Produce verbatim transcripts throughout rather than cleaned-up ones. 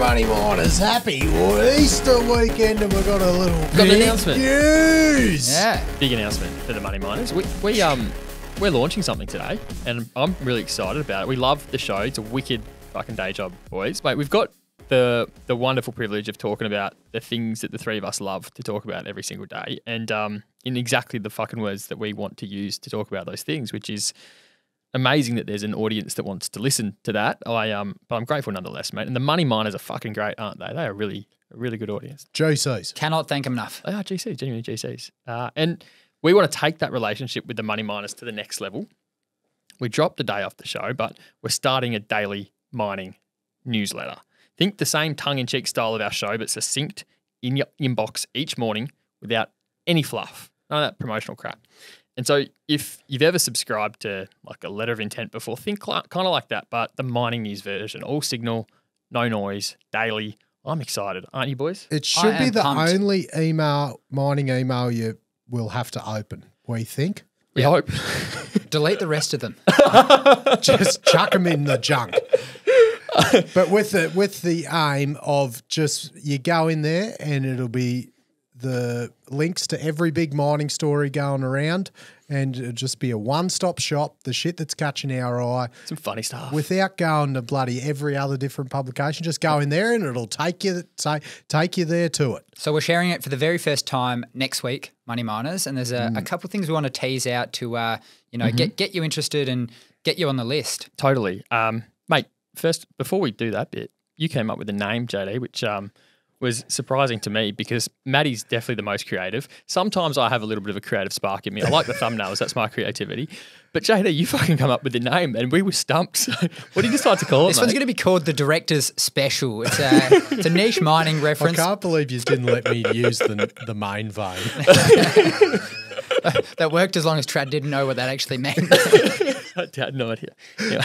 Money Miners. Happy Easter weekend, and we've got a little got big an announcement. News. Yeah, big announcement for the Money Miners. We we um we're launching something today, and I'm really excited about it. We love the show. It's a wicked fucking day job, boys. Mate, we've got the the wonderful privilege of talking about the things that the three of us love to talk about every single day, and um in exactly the fucking words that we want to use to talk about those things, which is amazing that there's an audience that wants to listen to that. I um, but I'm grateful nonetheless, mate. And the Money Miners are fucking great, aren't they? They are really, a really good audience. G Cs. Cannot thank them enough. They are G Cs, genuinely G Cs. Uh, and we want to take that relationship with the Money Miners to the next level. We dropped a day off the show, but we're starting a daily mining newsletter. Think the same tongue-in-cheek style of our show, but succinct, in your inbox each morning without any fluff. None of that promotional crap. And so if you've ever subscribed to like a letter of intent before, think kind of like that, but the mining news version, all signal, no noise, daily. I'm excited. Aren't you, boys? It should be the pumped. only email, mining email you will have to open, we think. We yep. hope. Delete the rest of them. Just chuck them in the junk. But with the, with the aim of just you go in there and it'll be the links to every big mining story going around, and it'd just be a one-stop shop, the shit that's catching our eye. Some funny stuff. Without going to bloody every other different publication, just go in there and it'll take you say, take you there to it. So we're sharing it for the very first time next week, Money Miners, and there's a, mm. a couple of things we want to tease out to uh, you know, mm-hmm. get, get you interested and get you on the list. Totally. Um, mate, first, before we do that bit, you came up with a name, J D, which um, – was surprising to me because Maddie's definitely the most creative. Sometimes I have a little bit of a creative spark in me. I like the thumbnails. That's my creativity. But J D, you fucking come up with the name and we were stumped. So what do you decide to call it, This mate? One's going to be called The Director's Special. It's a, it's a niche mining reference. I can't believe you didn't let me use the, the main vein. That worked as long as Trad didn't know what that actually meant. I had no idea. Anyway.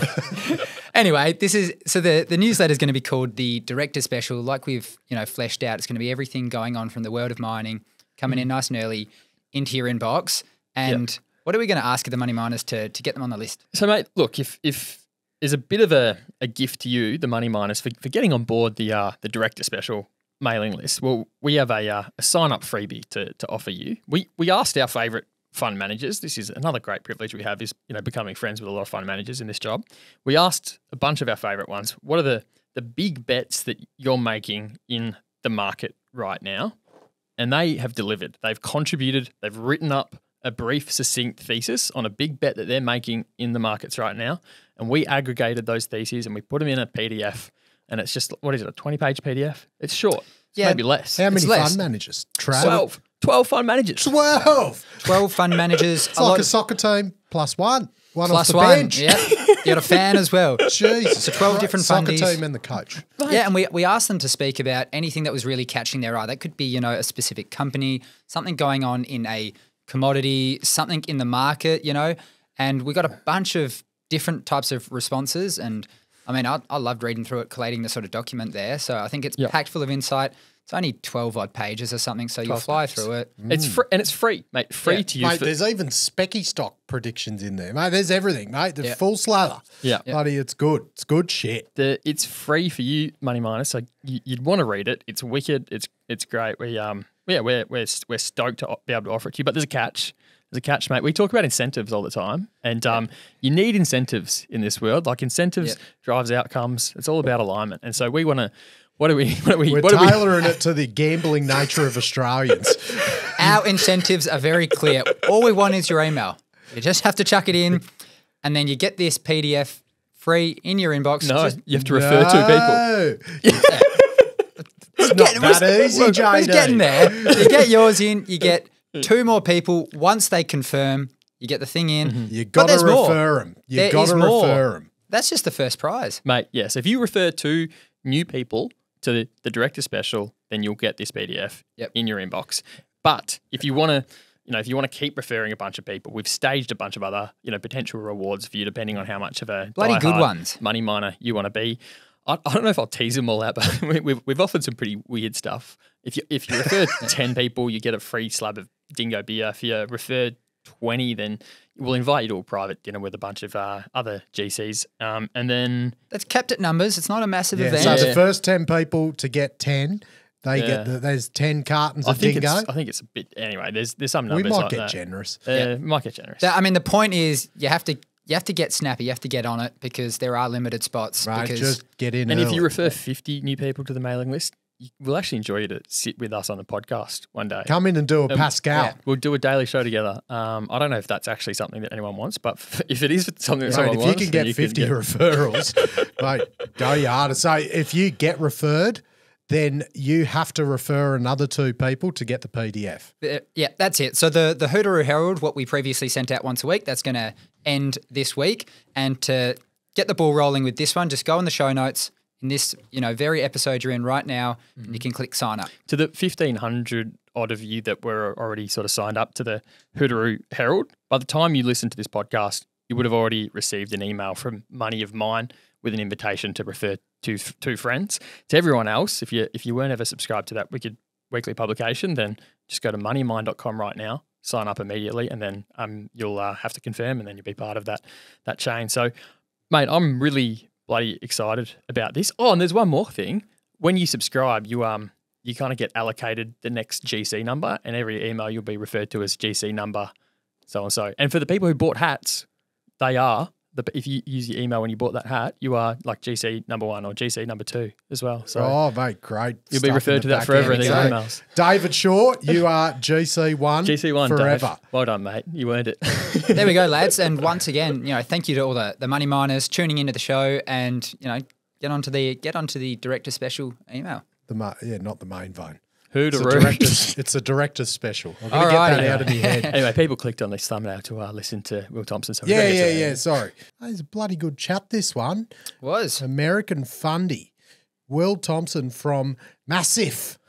anyway, this is so the the newsletter is going to be called The Director Special. Like we've you know fleshed out, it's going to be everything going on from the world of mining coming mm. in nice and early into your inbox. And yep. what are we going to ask of the Money Miners to to get them on the list? So, mate, look, if if there's a bit of a, a gift to you, the Money Miners, for for getting on board the uh, the Director Special mailing list. Well, we have a uh, a sign up freebie to to offer you. We we asked our favourite fund managers. This is another great privilege we have, is you know becoming friends with a lot of fund managers in this job. We asked a bunch of our favourite ones, what are the, the big bets that you're making in the market right now? And they have delivered. They've contributed. They've written up a brief, succinct thesis on a big bet that they're making in the markets right now. And we aggregated those theses and we put them in a P D F. And it's just, what is it, a twenty page P D F? It's short. Yeah. Maybe less. How many fund managers? twelve. twelve fund managers. twelve. twelve fund managers. It's a like lot a soccer team plus one. One plus off the one. bench. Yeah. You got a fan as well. Jesus. So twelve right. different fundies. Soccer team and the coach. Right. Yeah, and we, we asked them to speak about anything that was really catching their eye. That could be, you know, a specific company, something going on in a commodity, something in the market, you know. And we got a bunch of different types of responses. And, I mean, I, I loved reading through it, collating the sort of document there. So I think it's yep. packed full of insight. It's only twelve odd pages or something, so you'll fly through it. Mm. It's free, and it's free, mate. Free yeah. to use. Mate, there's even specky stock predictions in there, mate. There's everything, mate. The yeah. full slather. Yeah, yeah. Buddy, it's good. It's good shit. The, it's free for you, Money Miners. So you, you'd want to read it. It's wicked. It's it's great. We um yeah we're we're we're stoked to be able to offer it to you. But there's a catch. There's a catch, mate. We talk about incentives all the time, and um, you need incentives in this world. Like incentives yeah. drives outcomes. It's all about alignment, and so we want to. What are we? What are we? We're what tailoring we, it to the gambling nature of Australians. Our incentives are very clear. All we want is your email. You just have to chuck it in, and then you get this P D F free in your inbox. No, just, you have to refer no. to people. Yeah. It's not getting, that we're, easy, J D. It's getting there. You get yours in. You get two more people. Once they confirm, you get the thing in. Mm-hmm. You got to refer them. You got to refer them. That's just the first prize, mate. Yes, if you refer two new people to the, the Director Special, then you'll get this P D F yep. in your inbox. But if you want to, you know, if you want to keep referring a bunch of people, we've staged a bunch of other, you know, potential rewards for you, depending on how much of a bloody good ones money miner you want to be. I, I don't know if I'll tease them all out, but we, we've we've offered some pretty weird stuff. If you if you refer ten people, you get a free slab of dingo beer. If you refer twenty, then we'll invite you to a private dinner with a bunch of uh, other G Cs. Um, and then – that's capped at numbers. It's not a massive yeah. event. So yeah. the first ten people to get ten – They yeah. get the, there's ten cartons I of think dingo. It's, I think it's a bit anyway. There's there's some numbers. We might like get that. generous. Uh, yeah, might get generous. So, I mean, the point is you have to you have to get snappy. You have to get on it because there are limited spots. Right, because just get in. And early. If you refer fifty new people to the mailing list, you, we'll actually enjoy you to sit with us on the podcast one day. Come in and do a um, Pascal. Yeah, we'll do a daily show together. Um, I don't know if that's actually something that anyone wants, but if it is something that right, someone if wants, if you can get you fifty can get referrals, mate, go your hardest. So if you get referred, then you have to refer another two people to get the P D F. Uh, yeah, that's it. So the, the Hooteroo Herald, what we previously sent out once a week, that's going to end this week. And to get the ball rolling with this one, just go in the show notes in this you know very episode you're in right now, mm-hmm. and you can click sign up. To the fifteen hundred odd of you that were already sort of signed up to the Hooteroo Herald, by the time you listen to this podcast, you would have already received an email from Money of Mine with an invitation to refer to two friends. To everyone else, if you if you weren't ever subscribed to that wicked weekly publication, then just go to money mine dot com right now, sign up immediately, and then um you'll uh, have to confirm, and then you'll be part of that that chain. So, mate, I'm really bloody excited about this. Oh, and there's one more thing. When you subscribe, you um you kind of get allocated the next G C number, and every email you'll be referred to as G C number, so and so. And for the people who bought hats, they are. The, if you use your email when you bought that hat, you are like G C number one or G C number two as well. So oh, mate, great. You'll be referred to that forever in these emails. David Shaw, you are G C one G C one forever. Dave. Well done, mate. You earned it. There we go, lads. And once again, you know, thank you to all the, the money miners tuning into the show and, you know, get onto the get onto the director special email. The Yeah, not the main vein. It's a, it's a director's special. I'm going to get right, that anyway. out of my head. Anyway, people clicked on this thumbnail to uh, listen to Will Thomson. So yeah, yeah, yeah. Sorry. That was a bloody good chat, this one. It was. American Fundy. Will Thomson from Massif.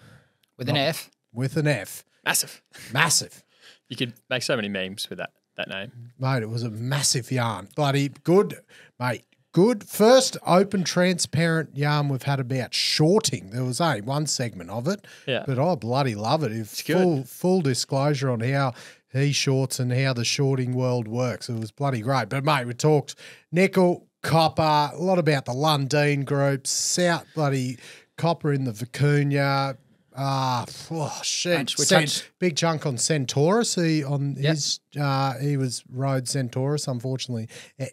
With an Not, F. With an F. Massif. Massif. You could make so many memes with that, that name. Mate, it was a massive yarn. Bloody good, mate. Good. First open, transparent yarn we've had about shorting. There was only one segment of it, yeah. but I bloody love it. It's full, full disclosure on how he shorts and how the shorting world works. It was bloody great. But, mate, we talked nickel, copper, a lot about the Lundin Group, South bloody copper in the Vicuña. Ah, uh, oh, shit. Cent, big chunk on Centaurus. He, on yep. his, uh, he was rode Centaurus, unfortunately,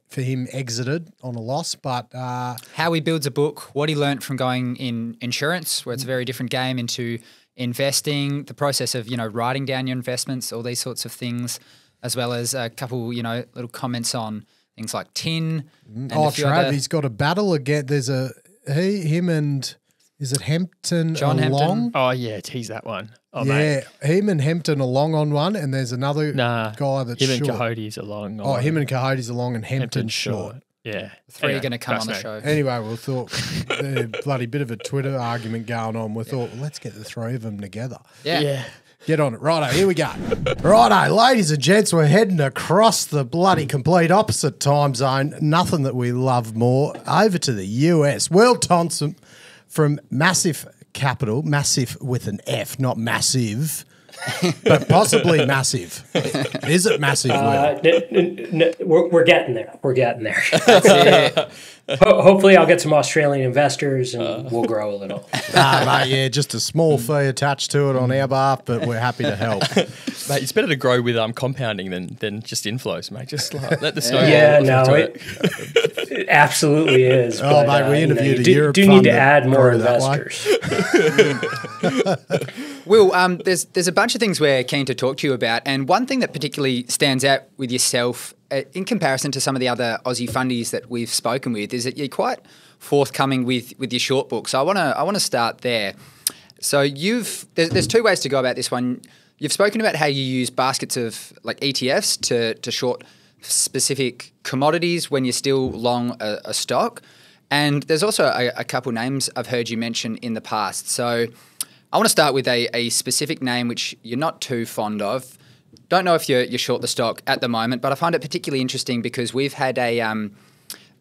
for him exited on a loss. But uh, how he builds a book, what he learned from going in insurance, where it's a very different game, into investing, the process of, you know, writing down your investments, all these sorts of things, as well as a couple, you know, little comments on things like tin. And oh, Trav, he's got a battle again. There's a he, him and... Is it Hempton John along? Hempton. Oh, yeah, he's that one. Oh, yeah, mate. Him and Hempton along on one, and there's another nah, guy that's him short. Him and Cahote's along. On. Oh, him and Cahote's along and Hampton Hampton's short. short. Yeah. The three anyway, are going to come on the show. Anyway, we thought a bloody bit of a Twitter argument going on. We thought, well, let's get the three of them together. Yeah. yeah. Get on it. Righto, here we go. Righto, ladies and gents, we're heading across the bloody complete opposite time zone. Nothing that we love more. Over to the U S. Will Thomson... from Massif Capital, Massif with an F, not massive, but possibly massive. Is it massive? Uh, we're, we're getting there. We're getting there. That's it. Ho hopefully I'll get some Australian investors and uh. we'll grow a little. Nah, mate, yeah, just a small fee attached to it on our behalf, but we're happy to help. Mate, it's better to grow with um, compounding than than just inflows, mate. Just like, let the snowball. Yeah, no, it, it. it absolutely is. Oh, but, mate, we uh, interviewed you know, a do, do need to add more investors. Will, um, there's there's a bunch of things we're keen to talk to you about, and one thing that particularly stands out with yourself in comparison to some of the other Aussie fundies that we've spoken with is that you're quite forthcoming with with your short book. So I want to I want to start there. So you've there's, there's two ways to go about this one. You've spoken about how you use baskets of like E T Fs to to short specific commodities when you're still long a, a stock, and there's also a, a couple names I've heard you mention in the past. So I want to start with a, a specific name which you're not too fond of. Don't know if you're, you're short the stock at the moment, but I find it particularly interesting because we've had a um,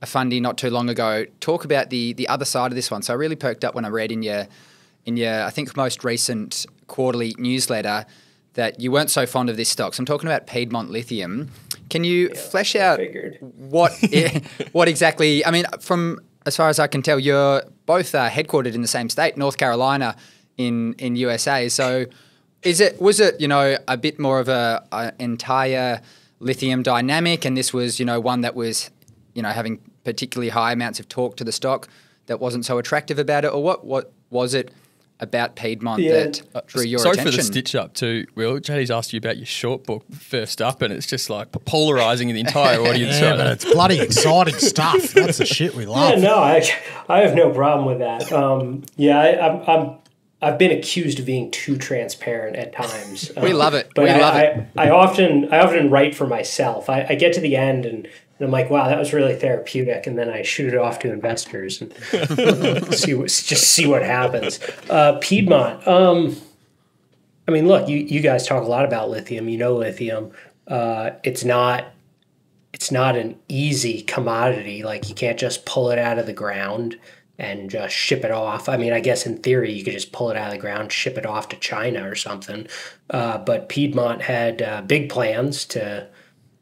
a fundie not too long ago talk about the the other side of this one. So I really perked up when I read in your in your I think most recent quarterly newsletter that you weren't so fond of this stock. So I'm talking about Piedmont Lithium. Can you yeah, flesh out what what exactly, I mean, from as far as I can tell, you're both uh, headquartered in the same state, North Carolina in, in U S A. So is it, was it, you know, a bit more of a, a entire lithium dynamic, and this was, you know, one that was, you know, having particularly high amounts of torque to the stock that wasn't so attractive about it? Or what, what was it about Piedmont yeah. that uh, drew your Sorry attention? Sorry for the stitch-up too, Will. J D's asked you about your short book first up, and it's just like polarising the entire audience. Yeah, right? But it's bloody exciting stuff. That's the shit we love. Yeah, no, I, I have no problem with that. Um, yeah, I, I'm, I'm, I've been accused of being too transparent at times. Um, we love it. But we I, love I, it. I, I, often, I often write for myself. I, I get to the end and... And I'm like, wow, that was really therapeutic. And then I shoot it off to investors and see what, just see what happens. Uh, Piedmont. Um, I mean, look, you, you guys talk a lot about lithium. You know lithium. Uh, it's not it's not an easy commodity. Like, you can't just pull it out of the ground and just ship it off. I mean, I guess in theory, you could just pull it out of the ground, ship it off to China or something. Uh, but Piedmont had uh, big plans to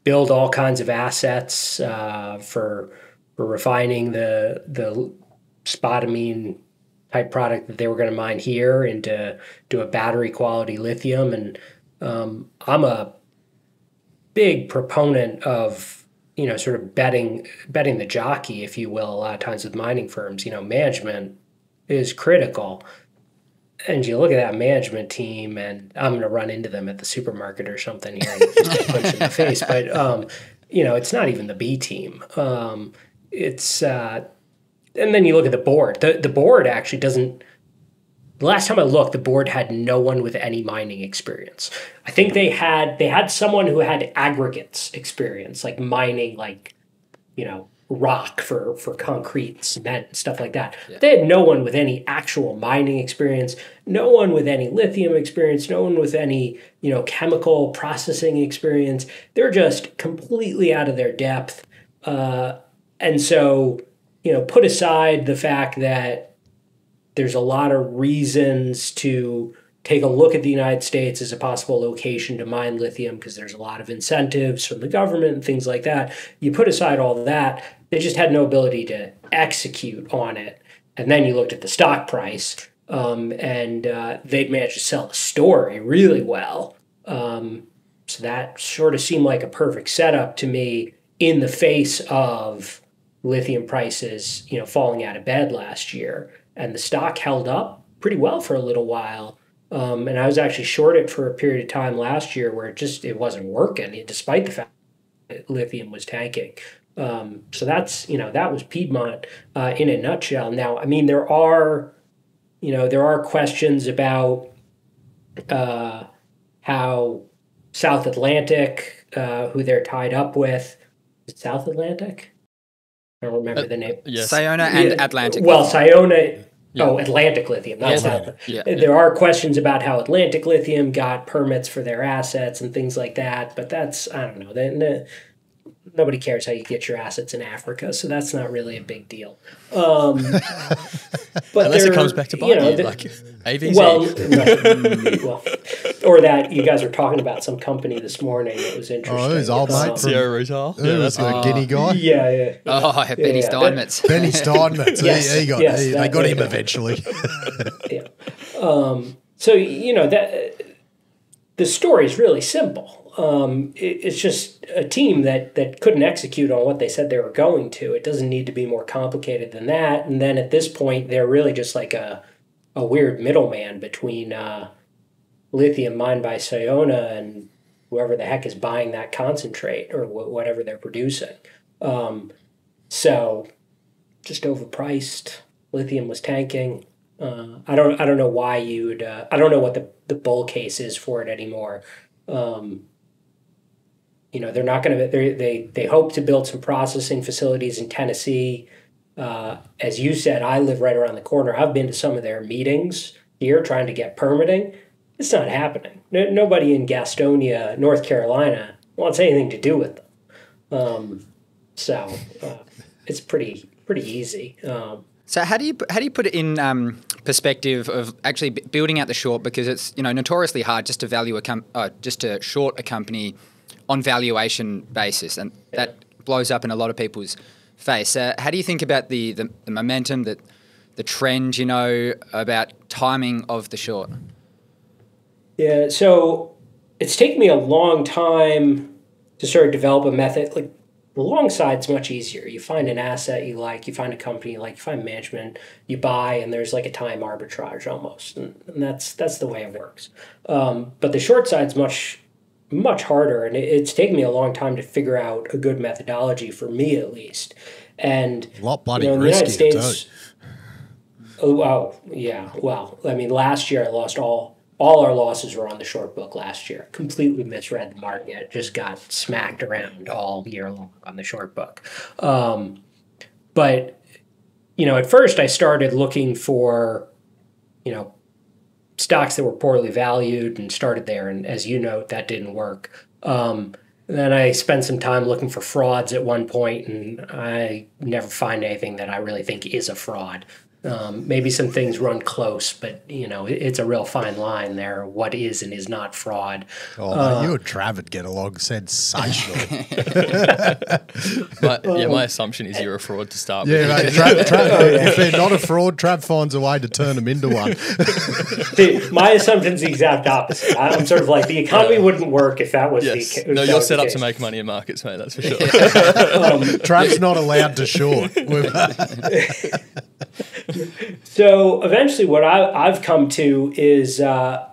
build all kinds of assets uh, for, for refining the the spodumene type product that they were going to mine here into do a battery quality lithium. And um, I'm a big proponent of you know sort of betting betting the jockey, if you will. A lot of times with mining firms, you know, management is critical. And you look at that management team, and I'm going to run into them at the supermarket or something here and just punch in the face. But, um, you know, it's not even the B team. Um, it's uh, – and then you look at the board. The, the board actually doesn't – the last time I looked, the board had no one with any mining experience. I think they had they had someone who had aggregates experience, like mining, like, you know, rock for for concrete, cement, stuff like that. Yeah. They had no one with any actual mining experience, no one with any lithium experience, no one with any you know chemical processing experience. They're just completely out of their depth. Uh, and so, you know, put aside the fact that there's a lot of reasons to take a look at the United States as a possible location to mine lithium, because there's a lot of incentives from the government and things like that. You put aside all that, they just had no ability to execute on it. And then you looked at the stock price, um, and uh, they'd managed to sell the story really well. Um, so that sort of seemed like a perfect setup to me in the face of lithium prices, you know, falling out of bed last year. And the stock held up pretty well for a little while. Um, and I was actually short it for a period of time last year where it just it wasn't working, despite the fact that lithium was tanking. Um, so that's you know that was Piedmont uh, in a nutshell. Now, I mean, there are you know there are questions about uh, how South Atlantic, uh, who they're tied up with, is it South Atlantic? I don't remember uh, the name. Yes. Sayona and yeah. Atlantic. Well, Sayona. Yeah. Oh, Atlantic Lithium. Not yeah, South. Yeah, yeah. There are questions about how Atlantic Lithium got permits for their assets and things like that, but that's, I don't know. They, they, nobody cares how you get your assets in Africa, so that's not really a big deal. Um, but unless it comes back to bite you, know, you like A V Z. Well, right, well, or that you guys were talking about some company this morning that was interesting. Oh, it was old um, mate. Sierra Routal. Yeah, that's a uh, Guinea guy. Yeah, yeah. yeah. Oh, yeah, Benny yeah, Steinmetz. Benny Steinmetz. yes, he, he got, yes, he, they got him guy. eventually. yeah. Um, so, you know, that uh, the story is really simple. Um, it, it's just a team that, that couldn't execute on what they said they were going to. It doesn't need to be more complicated than that. And then at this point, they're really just like a, a weird middleman between uh, lithium mined by Sayona and whoever the heck is buying that concentrate or wh whatever they're producing. Um, so just overpriced. Lithium was tanking. Uh, I don't I don't know why you'd uh, – I don't know what the, the bull case is for it anymore. Um You know, they're not going to, they they hope to build some processing facilities in Tennessee. Uh, as you said, I live right around the corner. I've been to some of their meetings here trying to get permitting. It's not happening. No, nobody in Gastonia, North Carolina, wants anything to do with them. Um, so uh, it's pretty pretty easy. Um, so how do you how do you put it in um, perspective of actually building out the short, because it's, you know, notoriously hard just to value a com uh, just to short a company on valuation basis, and that blows up in a lot of people's face. Uh, how do you think about the, the, the momentum, that the trend, you know, about timing of the short? Yeah, so it's taken me a long time to sort of develop a method. Like, the long side's much easier. You find an asset you like, you find a company you like, you find management, you buy, and there's like a time arbitrage almost. And, and that's that's the way it works. Um, but the short side's much, much harder. And it, it's taken me a long time to figure out a good methodology, for me at least. And a lot bloody you know, in the United States, oh, oh, yeah. Well, I mean, last year I lost all, all our losses were on the short book last year. Completely misread the market. Just got smacked around all year long on the short book. Um, but, you know, at first I started looking for, you know, stocks that were poorly valued and started there. And as you know, that didn't work. Um, then I spent some time looking for frauds at one point, and I never find anything that I really think is a fraud. Um, maybe some things run close, but, you know, it, it's a real fine line there. What is and is not fraud. Oh, uh, you and Travis get along sensationally. my, um, yeah, my assumption is you're a fraud to start yeah, with. Yeah, mate, Trav, Trav, oh, yeah. If they're not a fraud, Trav finds a way to turn them into one. Dude, my assumption's the exact opposite. I, I'm sort of like, the economy yeah. wouldn't work if that was yes. the case. No, you're set up case. to make money in markets, mate, that's for sure. um, Trav's not allowed to short. So eventually what I, I've come to is uh,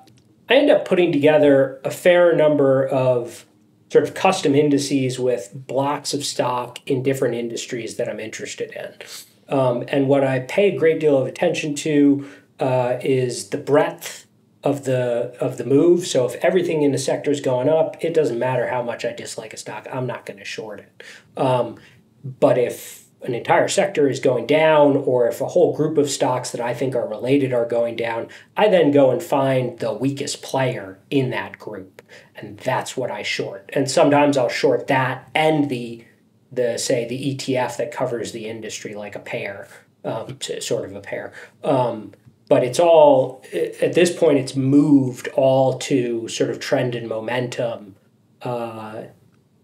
I end up putting together a fair number of sort of custom indices with blocks of stock in different industries that I'm interested in. Um, and what I pay a great deal of attention to uh, is the breadth of the of the move. So if everything in the sector is going up, it doesn't matter how much I dislike a stock. I'm not going to short it. Um, but if an entire sector is going down, or if a whole group of stocks that I think are related are going down, I then go and find the weakest player in that group. And that's what I short. And sometimes I'll short that and the, the say, the E T F that covers the industry, like a pair, um, sort of a pair. Um, but it's all, at this point, it's moved all to sort of trend and momentum uh,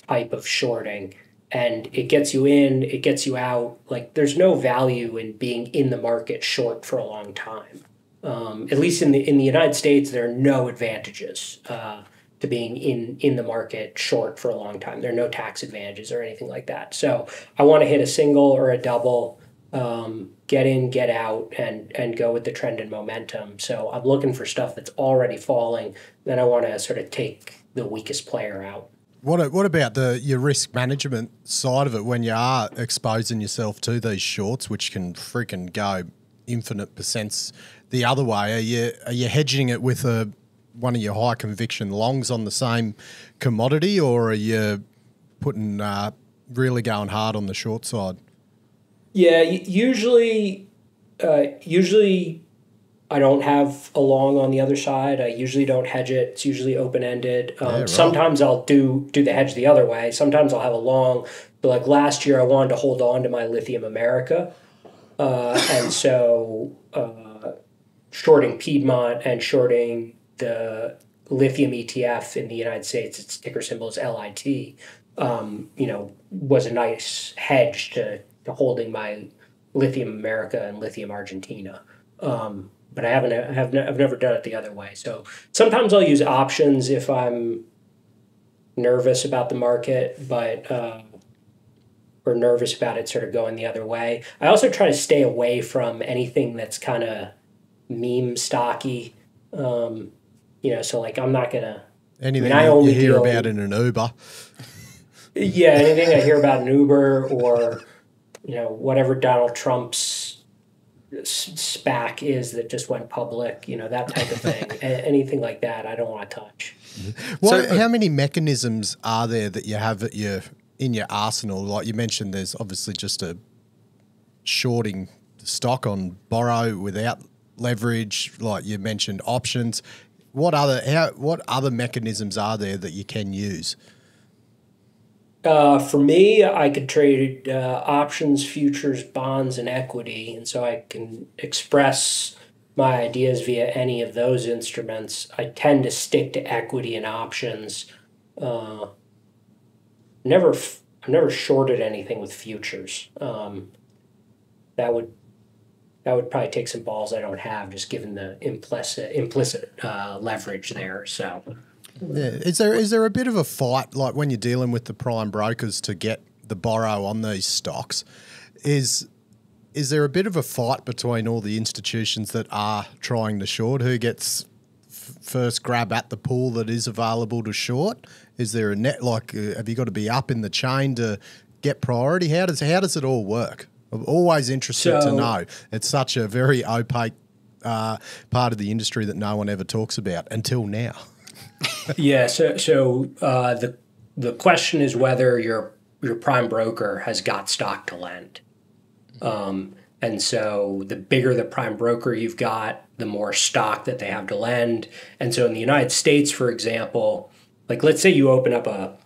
type of shorting. And it gets you in, it gets you out. Like, there's no value in being in the market short for a long time. Um, at least in the in the United States, there are no advantages uh, to being in in the market short for a long time. There are no tax advantages or anything like that. So I want to hit a single or a double, um, get in, get out, and and go with the trend and momentum. So I'm looking for stuff that's already falling. Then I want to sort of take the weakest player out. What, what about the your risk management side of it when you are exposing yourself to these shorts, which can freaking go infinite percents the other way? Are you, are you hedging it with a, one of your high conviction longs on the same commodity, or are you putting uh, really going hard on the short side? Yeah, usually, uh, usually I don't have a long on the other side. I usually don't hedge it. It's usually open-ended. Um, yeah, right. Sometimes I'll do do the hedge the other way. Sometimes I'll have a long. But like last year, I wanted to hold on to my Lithium America. Uh, and so uh, shorting Piedmont and shorting the lithium E T F in the United States, its ticker symbol is L I T, um, you know, was a nice hedge to, to holding my Lithium America and Lithium Argentina. Um, But I haven't, I have I've never done it the other way. So sometimes I'll use options if I'm nervous about the market, but uh, or nervous about it sort of going the other way. I also try to stay away from anything that's kind of meme stocky. Um, you know, so like I'm not gonna anything I mean, I only you hear deal, about in an Uber. Yeah, anything I hear about an Uber or you know whatever Donald Trump's spack is that just went public, you know, that type of thing. Anything like that, I don't want to touch. Well, so, uh, how many mechanisms are there that you have at your, in your arsenal? Like you mentioned, there's obviously just a shorting stock on borrow without leverage. Like you mentioned, options. What other, how, what other mechanisms are there that you can use? Uh, for me, I could trade uh, options, futures, bonds, and equity, and so I can express my ideas via any of those instruments. I tend to stick to equity and options. Uh, never, f I've never shorted anything with futures. Um, that would, that would probably take some balls I don't have, just given the implicit implicit uh, leverage there. So, yeah. Is there is there a bit of a fight, like when you're dealing with the prime brokers to get the borrow on these stocks? Is Is there a bit of a fight between all the institutions that are trying to short? Who gets f first grab at the pool that is available to short? Is there a net, like, uh, have you got to be up in the chain to get priority? How does, how does it all work? I'm always interested so, to know. It's such a very opaque uh, part of the industry that no one ever talks about until now. Yeah, so, so uh, the, the question is whether your, your prime broker has got stock to lend. Um, and so the bigger the prime broker you've got, the more stock that they have to lend. And so in the United States, for example, like let's say you open up a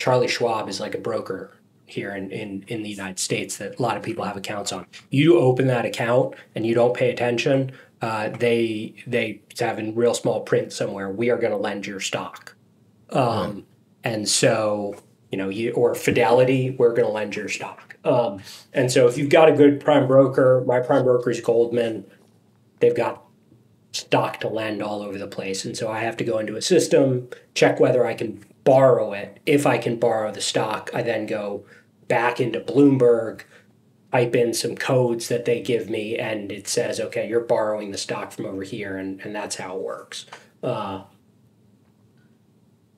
Charlie Schwab is like a broker here in, in, in the United States that a lot of people have accounts on. You open that account and you don't pay attention. Uh, they, they have in real small print somewhere, we are going to lend your stock. Um, right. And so, you know, you, or Fidelity, we're going to lend your stock. Um, and so if you've got a good prime broker, my prime broker is Goldman, they've got stock to lend all over the place. And so I have to go into a system, check whether I can borrow it. If I can borrow the stock, I then go back into Bloomberg, type in some codes that they give me, and it says, okay, you're borrowing the stock from over here. And, and that's how it works. Uh,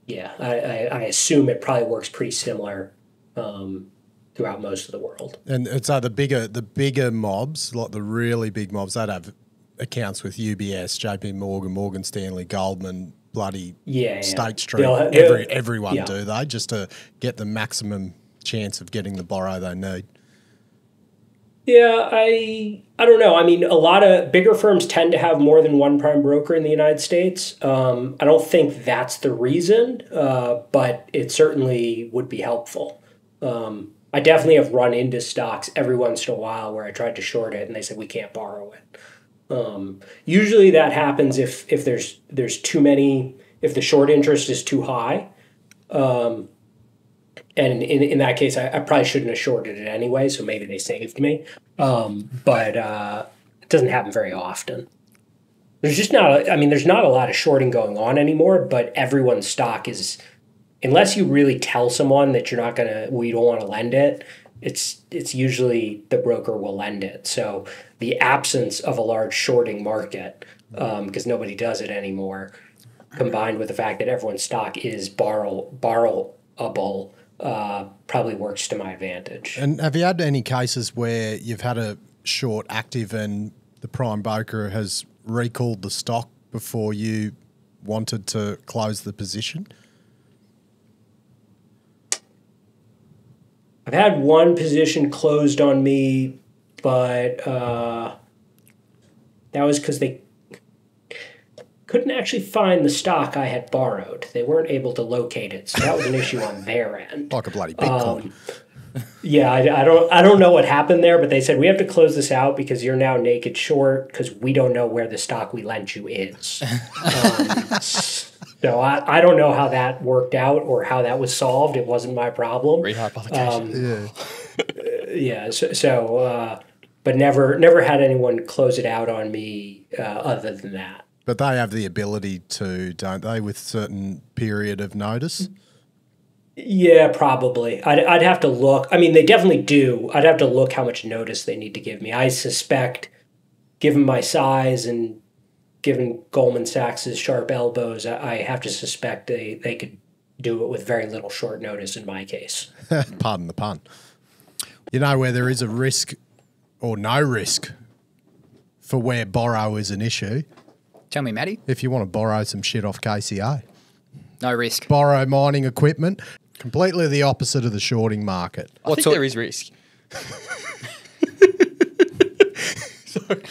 yeah, I, I, I assume it probably works pretty similar, um, throughout most of the world. And so the bigger the bigger mobs, like the really big mobs, they'd have accounts with U B S, J P Morgan, Morgan Stanley, Goldman, bloody yeah, State Street, yeah. every, everyone yeah. do they, just to get the maximum chance of getting the borrow they need. Yeah, I I don't know. I mean, a lot of bigger firms tend to have more than one prime broker in the United States. Um, I don't think that's the reason, uh, but it certainly would be helpful. Um I definitely have run into stocks every once in a while where I tried to short it and they said, we can't borrow it. Um, usually that happens if, if there's, there's too many, if the short interest is too high. Um, and in, in that case, I, I probably shouldn't have shorted it anyway. So maybe they saved me. Um, but uh, it doesn't happen very often. There's just not, I mean, there's not a lot of shorting going on anymore, but everyone's stock is, unless you really tell someone that you're not gonna, we don't want to lend it, it's it's usually the broker will lend it. So the absence of a large shorting market, because um, nobody does it anymore, combined with the fact that everyone's stock is borrow borrowable, uh, probably works to my advantage. And have you had any cases where you've had a short active and the prime broker has recalled the stock before you wanted to close the position? I've had one position closed on me, but uh, that was because they couldn't actually find the stock I had borrowed. They weren't able to locate it, so that was an issue on their end. Like a bloody Bitcoin. Um, yeah, I, I don't, I don't know what happened there, but they said we have to close this out because you're now naked short because we don't know where the stock we lent you is. Um, So I, I don't know how that worked out or how that was solved. It wasn't my problem. Rehypothecation. Um, yeah. yeah. So, so uh, but never never had anyone close it out on me uh, other than that. But they have the ability to, don't they, with certain period of notice? Yeah, probably. I'd, I'd have to look. I mean, they definitely do. I'd have to look how much notice they need to give me. I suspect, given my size and given Goldman Sachs' sharp elbows, I have to suspect they, they could do it with very little short notice in my case. Pardon the pun. You know, where there is a risk or no risk for where borrow is an issue. Tell me, Matty. If you want to borrow some shit off K C A. No risk. Borrow mining equipment. Completely the opposite of the shorting market. I what think there is risk. Sorry.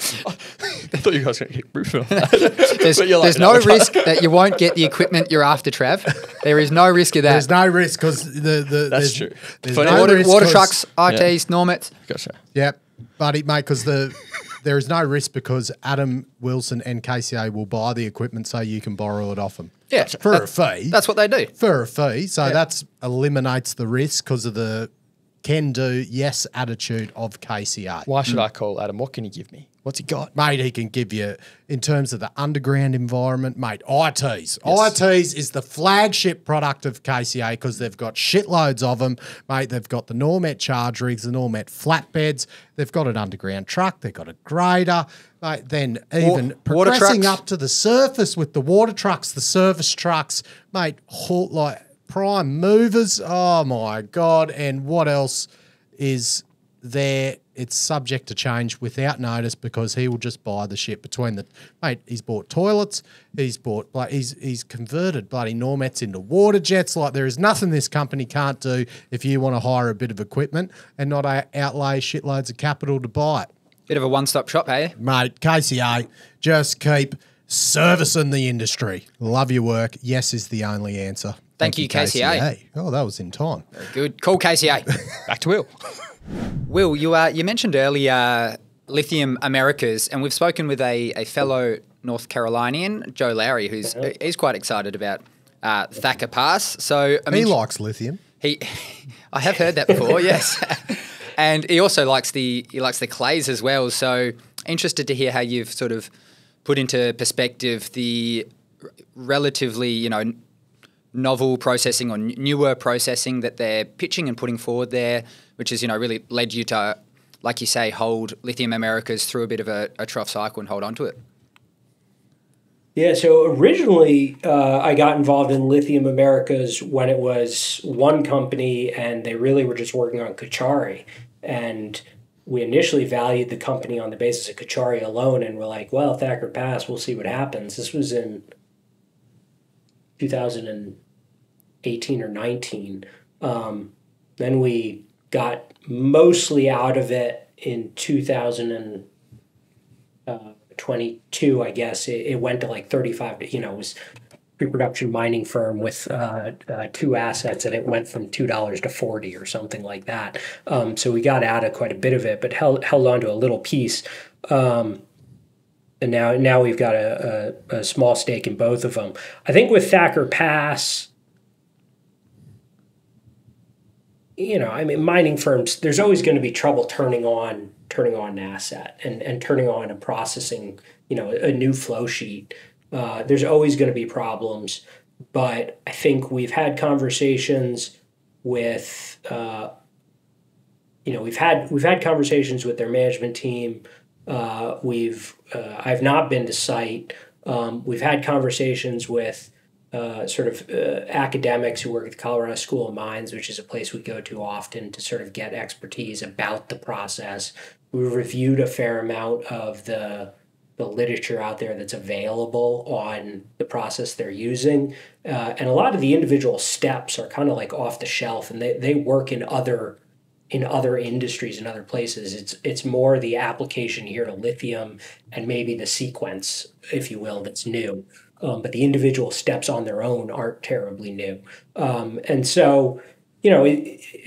I thought you guys were going to get roofed off that. There's, like, there's no, no risk that you won't get the equipment you're after, Trav. There is no risk of that. There's no risk because the, the that's there's, true. There's no water, water trucks, I Ts, yeah. Normet. Gotcha. Yep, buddy, mate. Because the there is no risk because Adam Wilson and K C A will buy the equipment so you can borrow it off them. Yeah, for that's, a fee. That's what they do. For a fee. So yeah. that eliminates the risk because of the can-do, yes attitude of K C A. Why should mm. I call Adam? What can he give me? What's he got? Mate, he can give you, in terms of the underground environment, mate, I Ts. Yes. I Ts is the flagship product of K C A because they've got shitloads of them. Mate, they've got the Normet charge rigs, the Normet flatbeds. They've got an underground truck. They've got a grader. Mate, then even water progressing trucks. Up to the surface with the water trucks, the service trucks. Mate, halt, like prime movers. Oh, my God. And what else is there? It's subject to change without notice because he will just buy the shit between the mate. He's bought toilets. He's bought. He's he's converted bloody Normets into water jets. Like there is nothing this company can't do if you want to hire a bit of equipment and not outlay shitloads of capital to buy it. Bit of a one-stop shop, hey, mate. K C A, just keep servicing the industry. Love your work. Yes is the only answer. Thank, Thank you, K C A. K C A. Oh, that was in time. Very good. Call K C A. Back to Will. Will, you uh, you mentioned earlier Lithium Americas, and we've spoken with a, a fellow North Carolinian, Joe Lowry, who's he's quite excited about uh, Thacker Pass. So I mean, he likes lithium. He, I have heard that before, yes, and he also likes the he likes the clays as well. So interested to hear how you've sort of put into perspective the relatively you know novel processing or newer processing that they're pitching and putting forward there, which has, you know, really led you to, like you say, hold Lithium Americas through a bit of a, a trough cycle and hold on to it. Yeah, so originally uh, I got involved in Lithium Americas when it was one company and they really were just working on Kachari. And we initially valued the company on the basis of Kachari alone and were like, well, Thacker Pass, we'll see what happens. This was in two thousand eighteen or nineteen. Um, then we got mostly out of it in two thousand twenty-two, I guess. It, it went to like thirty-five, you know, it was a pre-production mining firm with uh, uh, two assets, and it went from two dollars to forty or something like that. Um, so we got out of quite a bit of it, but held, held on to a little piece. Um, and now, now we've got a, a, a small stake in both of them. I think with Thacker Pass, you know, I mean, mining firms, there's always going to be trouble turning on, turning on an asset and, and turning on a processing, you know, a new flow sheet. Uh, there's always going to be problems. But I think we've had conversations with, uh, you know, we've had, we've had conversations with their management team. Uh, we've, uh, I've not been to site. Um, we've had conversations with Uh, sort of uh, academics who work at the Colorado School of Mines, which is a place we go to often to sort of get expertise about the process. We've reviewed a fair amount of the, the literature out there that's available on the process they're using. Uh, and a lot of the individual steps are kind of like off the shelf, and they, they work in other in other industries and other places. It's, it's more the application here to lithium and maybe the sequence, if you will, that's new. Um, but the individual steps on their own aren't terribly new. Um, and so, you know, it,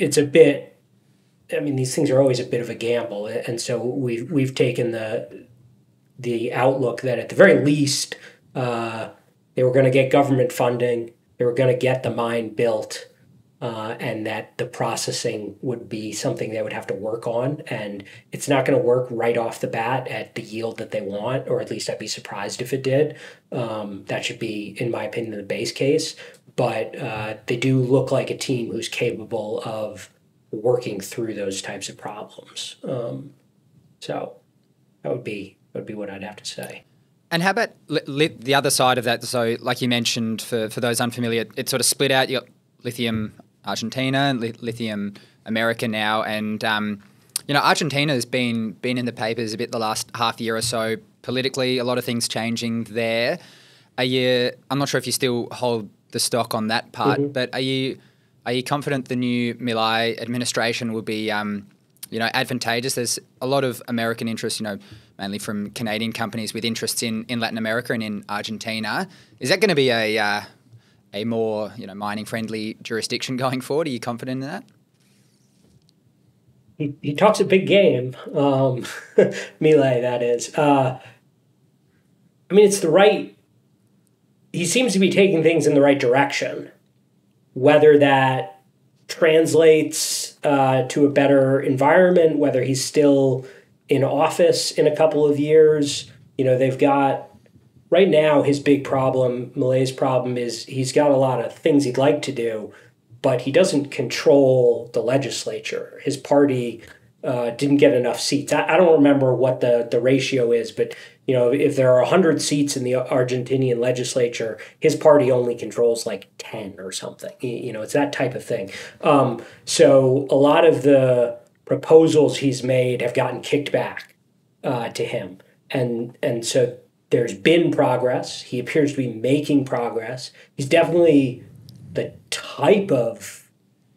it's a bit, I mean, these things are always a bit of a gamble. And so we've, we've taken the, the outlook that at the very least, uh, they were going to get government funding, they were going to get the mine built, uh, and that the processing would be something they would have to work on. And it's not going to work right off the bat at the yield that they want, or at least I'd be surprised if it did. Um, that should be, in my opinion, the base case. But uh, they do look like a team who's capable of working through those types of problems. Um, so that would be, that would be what I'd have to say. And how about li li the other side of that? So like you mentioned, for, for those unfamiliar, it's sort of split out. You got Lithium Argentina and Lithium America now, and um, you know, Argentina has been been in the papers a bit the last half year or so politically. A lot of things changing there. Are you? I'm not sure if you still hold the stock on that part, mm-hmm. but are you are you confident the new Milei administration will be um, you know advantageous? There's a lot of American interest, you know, mainly from Canadian companies with interests in in Latin America and in Argentina. Is that going to be a uh, a more, you know, mining-friendly jurisdiction going forward? Are you confident in that? he, he talks a big game, um, Milei, that is. Uh, I mean, it's the right, he seems to be taking things in the right direction. Whether that translates uh, to a better environment, whether he's still in office in a couple of years, you know, they've got, right now his big problem, Milei's problem, is he's got a lot of things he'd like to do, but he doesn't control the legislature. His party uh, didn't get enough seats. I, I don't remember what the, the ratio is, but you know, if there are one hundred seats in the Argentinian legislature, his party only controls like ten or something. You know, it's that type of thing. Um, so a lot of the proposals he's made have gotten kicked back uh, to him. And, and so there's been progress. He appears to be making progress. He's definitely the type of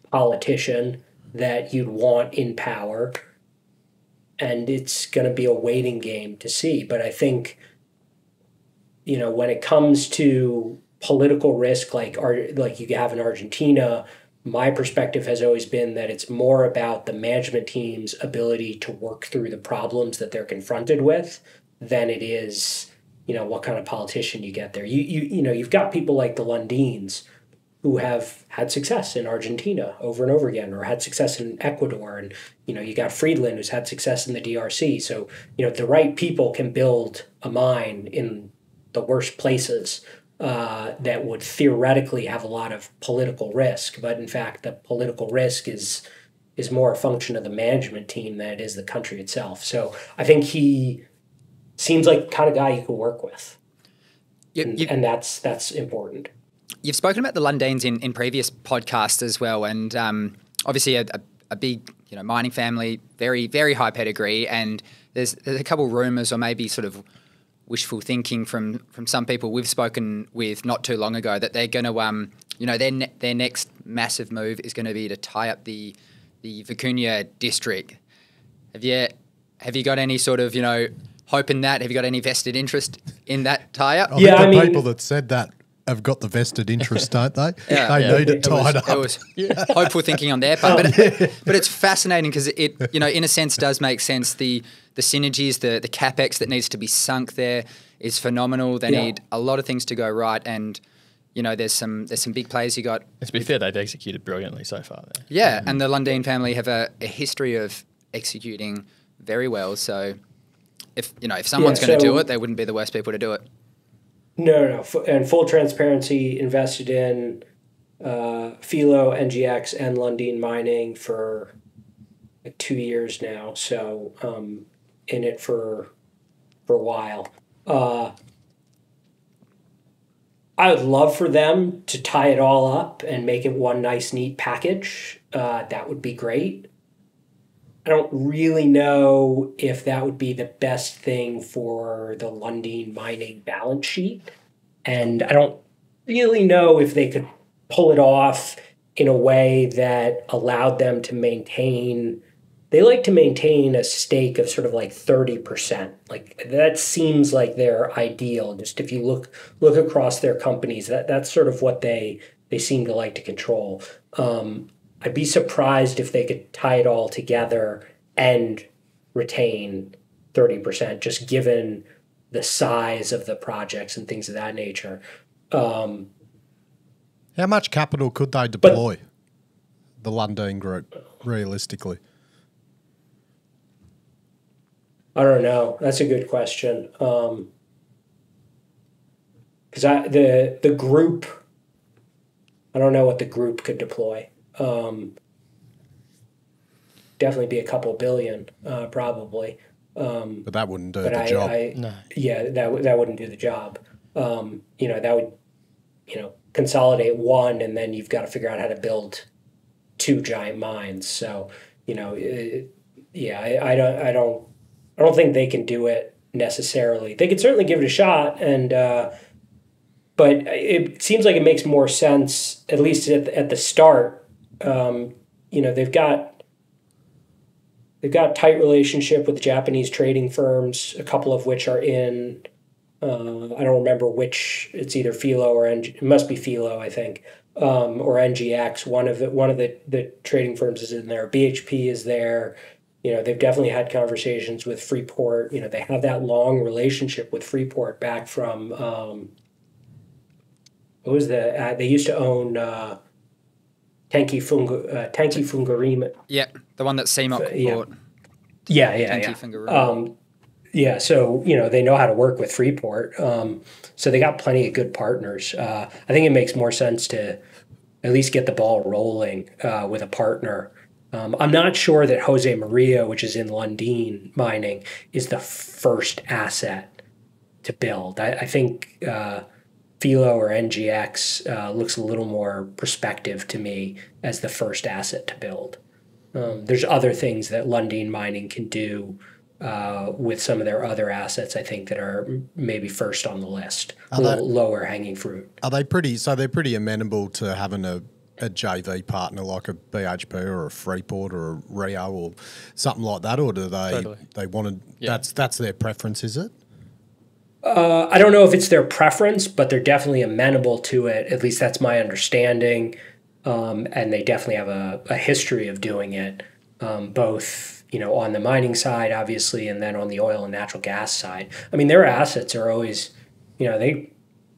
politician that you'd want in power. And it's going to be a waiting game to see. But I think, you know, when it comes to political risk, like, like you have in Argentina, my perspective has always been that it's more about the management team's ability to work through the problems that they're confronted with than it is, you know, what kind of politician you get there. You, you, you know, you've got people like the Lundins who have had success in Argentina over and over again, or had success in Ecuador. And, you know, you got Friedland, who's had success in the D R C. So, you know, the right people can build a mine in the worst places uh, that would theoretically have a lot of political risk. But in fact, the political risk is is more a function of the management team than it is the country itself. So I think he seems like the kind of guy you can work with. You, you, and, and that's that's important. You've spoken about the Lundins in, in previous podcasts as well, and um, obviously a, a, a big, you know, mining family, very, very high pedigree, and there's, there's a couple of rumours or maybe sort of wishful thinking from, from some people we've spoken with not too long ago that they're going to, um, you know, their ne their next massive move is going to be to tie up the the Vicuña district. Have you have you got any sort of, you know, hope in that? Have you got any vested interest in that tie up? I yeah, think the I people mean, that said that have got the vested interest, don't they? Yeah, they yeah. need it, it tied was, up. It was yeah. hopeful thinking on their part. But, yeah. but it's fascinating because it, you know, in a sense does make sense. The the synergies, the, the capex that needs to be sunk there is phenomenal. They yeah. need a lot of things to go right, and you know, there's some there's some big plays you got. To be fair, they've executed brilliantly so far there. Yeah, mm-hmm. and the Lundin family have a, a history of executing very well. So if you know, if someone's yeah, going to so do it, they wouldn't be the worst people to do it. No, no, no, and full transparency, invested in uh, Philo, N G X, and Lundin Mining for like two years now. So um, in it for for a while. Uh, I would love for them to tie it all up and make it one nice, neat package. Uh, that would be great. I don't really know if that would be the best thing for the Lundin Mining balance sheet. And I don't really know if they could pull it off in a way that allowed them to maintain. They like to maintain a stake of sort of like thirty percent. Like that seems like their ideal. Just if you look look across their companies, that, that's sort of what they, they seem to like to control. Um, I'd be surprised if they could tie it all together and retain thirty percent, just given the size of the projects and things of that nature. Um, How much capital could they deploy, but, the Lundin Group, realistically? I don't know. That's a good question. Um, 'cause I, the, the group, I don't know what the group could deploy. Um, definitely be a couple billion, uh, probably. Um, but that wouldn't do the I, job. I, no. Yeah, that that wouldn't do the job. Um, you know, that would, you know, consolidate one, and then you've got to figure out how to build two giant mines. So, you know, it, yeah, I, I don't, I don't, I don't think they can do it necessarily. They could certainly give it a shot, and. Uh, but it seems like it makes more sense, at least at the, at the start. Um, you know, they've got they've got tight relationship with Japanese trading firms, a couple of which are in Uh, I don't remember which. It's either Philo or N G, it must be Philo, I think, um, or N G X. One of the one of the, the trading firms is in there. B H P is there. You know, they've definitely had conversations with Freeport. You know, they have that long relationship with Freeport back from um, what was the? Uh, they used to own uh, Tenke Fungu, uh, Tenke Fungarima. Yeah, the one that C M O C yeah. bought. Yeah, yeah, yeah. Tenke um, yeah, so you know they know how to work with Freeport. Um, so they got plenty of good partners. Uh, I think it makes more sense to at least get the ball rolling uh, with a partner. Um, I'm not sure that Jose Maria, which is in Lundin Mining, is the first asset to build. I, I think uh, Philo or N G X uh, looks a little more prospective to me as the first asset to build. Um, there's other things that Lundin Mining can do uh, with some of their other assets, I think, that are maybe first on the list, a little lower hanging fruit. Are they pretty? So they're pretty amenable to having a. a J V partner like a B H P or a Freeport or a Rio or something like that, or do they totally. they wanted yeah. that's that's their preference, is it? Uh, I don't know if it's their preference, but they're definitely amenable to it. At least that's my understanding, um, and they definitely have a, a history of doing it, um, both you know on the mining side, obviously, and then on the oil and natural gas side. I mean, their assets are always, you know, they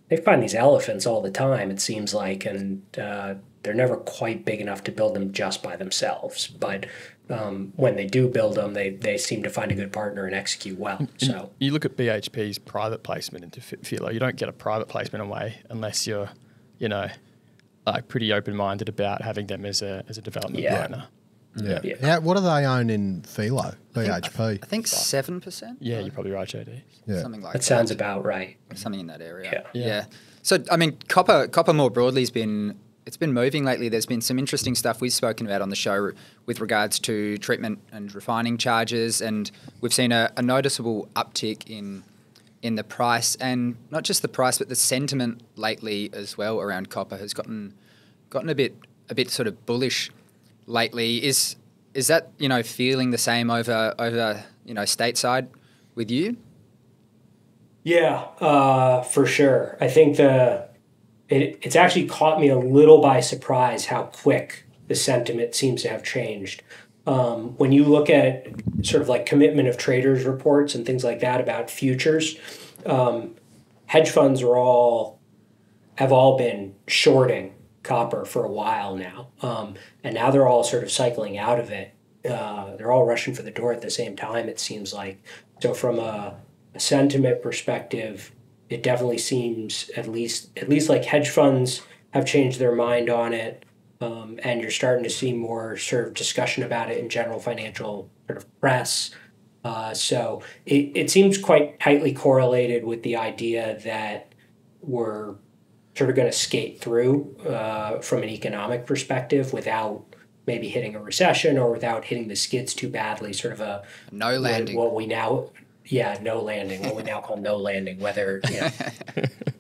they find these elephants all the time. It seems like, and uh, they're never quite big enough to build them just by themselves, but um, when they do build them, they, they seem to find a good partner and execute well. So you look at B H P's private placement into Philo. You don't get a private placement away unless you're, you know, like pretty open-minded about having them as a as a development yeah. partner. Yeah. Yeah. yeah. What do they own in Philo? B H P. I think seven percent. Yeah, you're probably right, J D. Yeah, something like that. That sounds about right. Something in that area. Yeah. yeah. yeah. So I mean, copper copper more broadly has been. It's been moving lately. There's been some interesting stuff we've spoken about on the show with regards to treatment and refining charges, and we've seen a, a noticeable uptick in in the price, and not just the price, but the sentiment lately as well around copper has gotten gotten a bit a bit sort of bullish lately. Is is that you know feeling the same over over you know stateside with you? Yeah, uh, for sure. I think the. It, it's actually caught me a little by surprise how quick the sentiment seems to have changed. Um, when you look at sort of like commitment of traders reports and things like that about futures, um, hedge funds are all have all been shorting copper for a while now, um, and now they're all sort of cycling out of it. Uh, they're all rushing for the door at the same time, it seems like. So from a, a sentiment perspective, it definitely seems at least at least like hedge funds have changed their mind on it, um, and you're starting to see more sort of discussion about it in general financial sort of press. Uh, so it, it seems quite tightly correlated with the idea that we're sort of going to skate through uh, from an economic perspective without maybe hitting a recession or without hitting the skids too badly, sort of a no landing. What we now... Yeah, no landing, what we now call no landing, whether you know,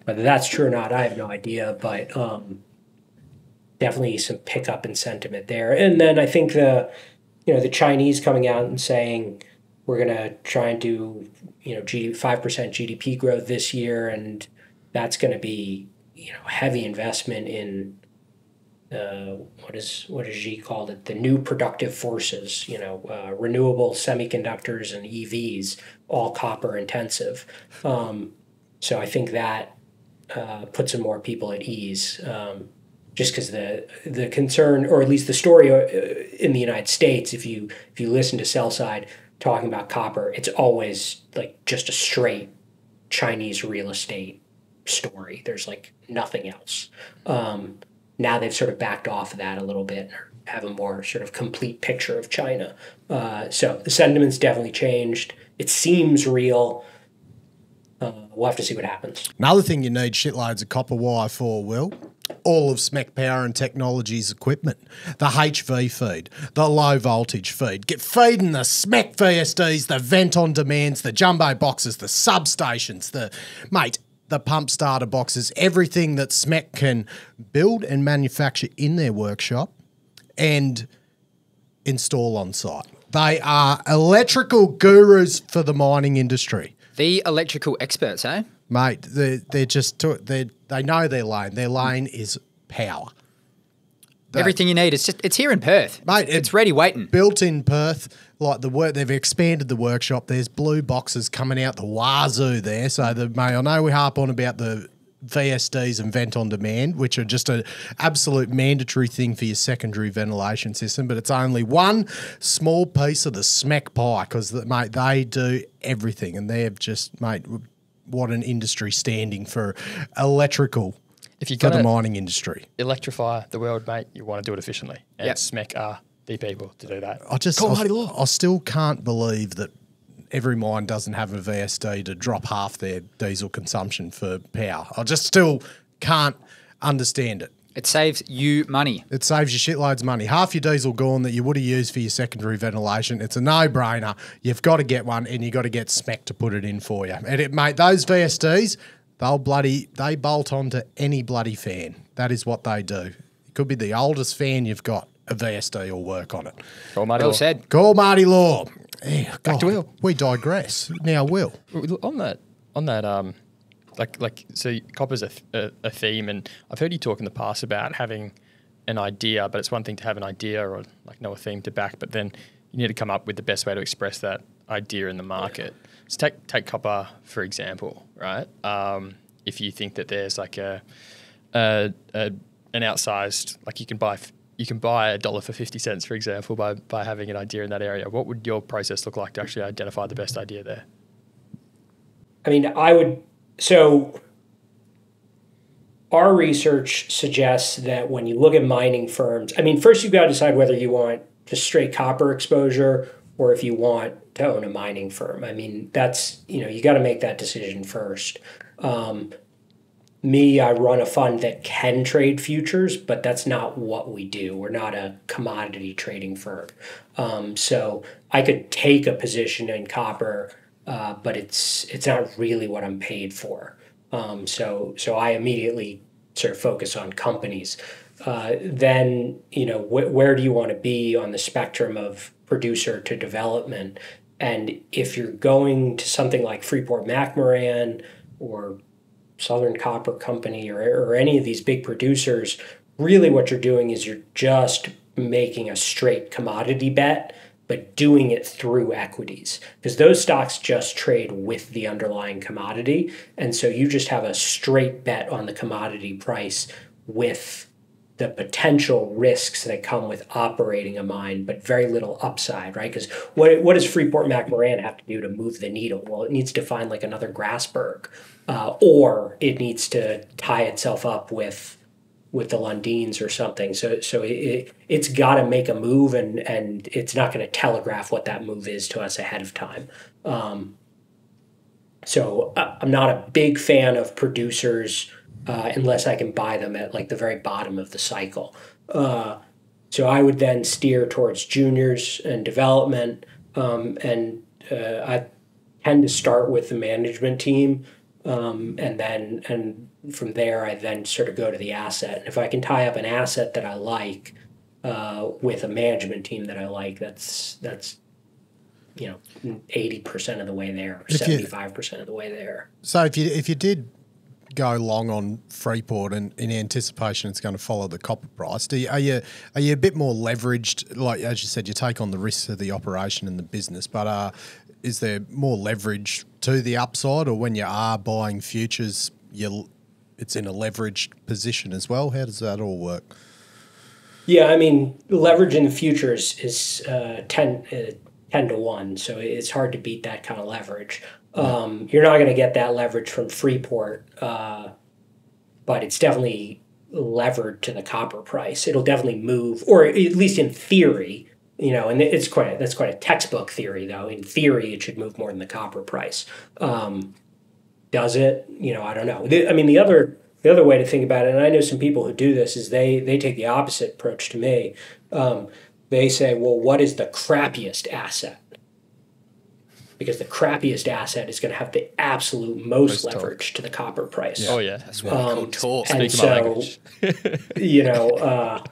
whether that's true or not, I have no idea, but um, definitely some pickup in sentiment there. And then I think the, you know, the Chinese coming out and saying we're going to try and do, you know, G- five percent G D P growth this year, and that's going to be, you know, heavy investment in Uh, what is what is Xi called it? The new productive forces, you know, uh, renewable semiconductors and E Vs, all copper intensive. Um, so I think that uh, puts some more people at ease, um, just because the the concern, or at least the story in the United States, if you if you listen to sell side talking about copper, it's always like just a straight Chinese real estate story. There's like nothing else. Um, Now they've sort of backed off of that a little bit and have a more sort of complete picture of China. Uh, so the sentiment's definitely changed. It seems real. Uh, we'll have to see what happens. Another thing you need shitloads of copper wire for, Will, all of S M E C Power and Technology's equipment, the H V feed, the low voltage feed, get feeding the S M E C V S Ds, the vent on demands, the jumbo boxes, the substations, the, mate, the pump starter boxes, everything that S M E C can build and manufacture in their workshop and install on site. They are electrical gurus for the mining industry. The electrical experts, eh? Mate, they they're just they they know their lane. Their lane is power. That, everything you need. It's just it's here in Perth, mate. It's, it's ready waiting. Built in Perth, like the work they've expanded the workshop. There's blue boxes coming out the wazoo there. So the mate, I know we harp on about the V S Ds and vent on demand, which are just an absolute mandatory thing for your secondary ventilation system, but it's only one small piece of the S M E C pie because mate they do everything, and they've just mate what an industry standing for electrical. If you're going to the mining industry, electrify the world, mate, you want to do it efficiently. And yep. S M E C are the people to do that. I just, I, I still can't believe that every mine doesn't have a V S D to drop half their diesel consumption for power. I just still can't understand it. It saves you money. It saves you shitloads of money. Half your diesel gone that you would have used for your secondary ventilation. It's a no-brainer. You've got to get one, and you've got to get S M E C to put it in for you. And it, mate, those V S Ds, they'll bloody, they bolt onto any bloody fan. That is what they do. It could be the oldest fan you've got. A V S D will work on it. Call Marty Law. Said. Call Marty Law. Yeah, back God, to Will. We digress. Now, Will. On that, on that, um, like, like, so copper's a, th a, a theme, and I've heard you talk in the past about having an idea, but it's one thing to have an idea or like know a theme to back, but then you need to come up with the best way to express that idea in the market. Yeah. So take take copper for example, right? Um, if you think that there's like a, a, a an outsized, like you can buy. You can buy a dollar for fifty cents, for example, by, by having an idea in that area. What would your process look like to actually identify the best idea there? I mean, I would, so our research suggests that when you look at mining firms, I mean, first you've got to decide whether you want just straight copper exposure or if you want to own a mining firm. I mean, that's, you know, you got to make that decision first. Um, Me, I run a fund that can trade futures, but that's not what we do. We're not a commodity trading firm. Um, so I could take a position in copper, uh, but it's it's not really what I'm paid for. Um, so so I immediately sort of focus on companies. Uh, then, you know, wh where do you want to be on the spectrum of producer to development? And if you're going to something like Freeport-McMoran or Southern Copper Company or, or any of these big producers, really what you're doing is you're just making a straight commodity bet, but doing it through equities because those stocks just trade with the underlying commodity. And so you just have a straight bet on the commodity price with the potential risks that come with operating a mine, but very little upside, right? Because what, what does Freeport-McMoran have to do to move the needle? Well, it needs to find like another Grasberg, uh, or it needs to tie itself up with with the Lundins or something. So so it, it, it's got to make a move, and, and it's not going to telegraph what that move is to us ahead of time. Um, so uh, I'm not a big fan of producers Uh, unless I can buy them at like the very bottom of the cycle. Uh, so I would then steer towards juniors and development. Um, and uh, I tend to start with the management team. Um, and then and from there, I then sort of go to the asset. And if I can tie up an asset that I like uh, with a management team that I like, that's that's you know, eighty percent of the way there, seventy-five percent of the way there. So if you if you did go long on Freeport and in anticipation it's going to follow the copper price. Do you, are you are you a bit more leveraged? Like as you said, you take on the risks of the operation and the business, but uh, is there more leverage to the upside, or when you are buying futures, you it's in a leveraged position as well? How does that all work? Yeah, I mean, leverage in the futures is uh, ten uh, ten to one, so it's hard to beat that kind of leverage. Um, you're not going to get that leverage from Freeport, uh, but it's definitely levered to the copper price. It'll definitely move, or at least in theory, you know, and it's quite a, that's quite a textbook theory though. In theory, it should move more than the copper price. Um, does it? You know, I don't know. The, I mean, the other, the other way to think about it, and I know some people who do this, is they, they take the opposite approach to me. Um, they say, well, what is the crappiest asset? Because the crappiest asset is going to have the absolute most, most leverage talk. to the copper price. Yeah. Oh yeah, that's what um, I call talk. And so, you know, uh,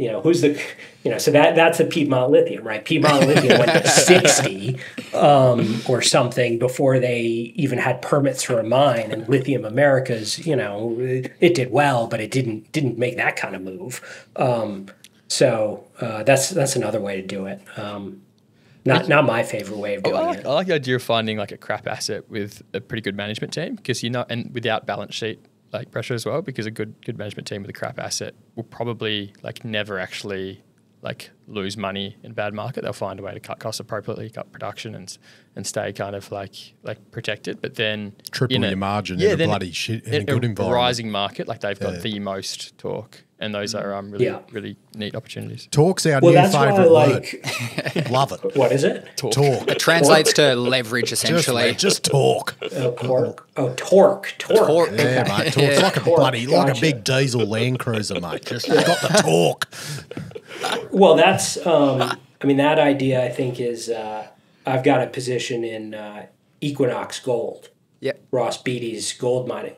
you know, who's the, you know, so that that's a Piedmont Lithium, right? Piedmont Lithium went to sixty um, or something before they even had permits for a mine, and Lithium Americas, you know, it, it did well, but it didn't didn't make that kind of move. Um, so uh, that's that's another way to do it. Um, not not my favorite way of doing I like, it. I like the idea of finding like a crap asset with a pretty good management team, because you're not, and without balance sheet like pressure as well, because a good good management team with a crap asset will probably like never actually like lose money in a bad market. They'll find a way to cut costs appropriately, cut production, and and stay kind of like like protected. But then triple your margin, yeah, in a bloody shit, in, in a good a environment, rising market, like they've got yeah. the most torque, and those are um really yeah. really neat opportunities. Torque's our well, new that's favorite why I like word. Love it. What is it? Torque. Torque. It translates to leverage essentially. Just, just torque. Oh, torque. Oh, torque. Torque. Torque. Yeah, mate. Torque's yeah. like a torque. bloody gotcha. like a big diesel Land Cruiser, mate. Just yeah. got the torque. Well, that's, um, I mean, that idea I think is, uh, I've got a position in uh, Equinox Gold, yep. Ross Beaty's gold mining.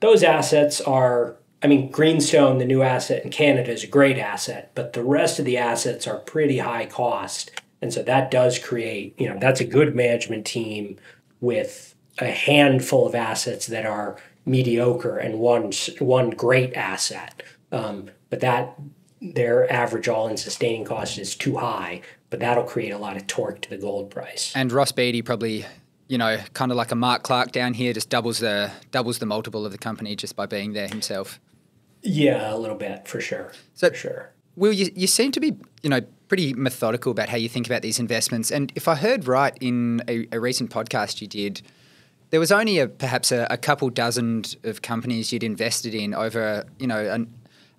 Those assets are, I mean, Greenstone, the new asset in Canada, is a great asset, but the rest of the assets are pretty high cost. And so that does create, you know, that's a good management team with a handful of assets that are mediocre and one, one great asset. Um, but that... their average all-in sustaining cost is too high, but that'll create a lot of torque to the gold price. And Ross Beaty probably, you know, kind of like a Mark Clark down here, just doubles the doubles the multiple of the company just by being there himself. Yeah, a little bit, for sure. So, for sure. Will, you, you seem to be, you know, pretty methodical about how you think about these investments. And if I heard right in a, a recent podcast you did, there was only a, perhaps a, a couple dozen of companies you'd invested in over, you know, an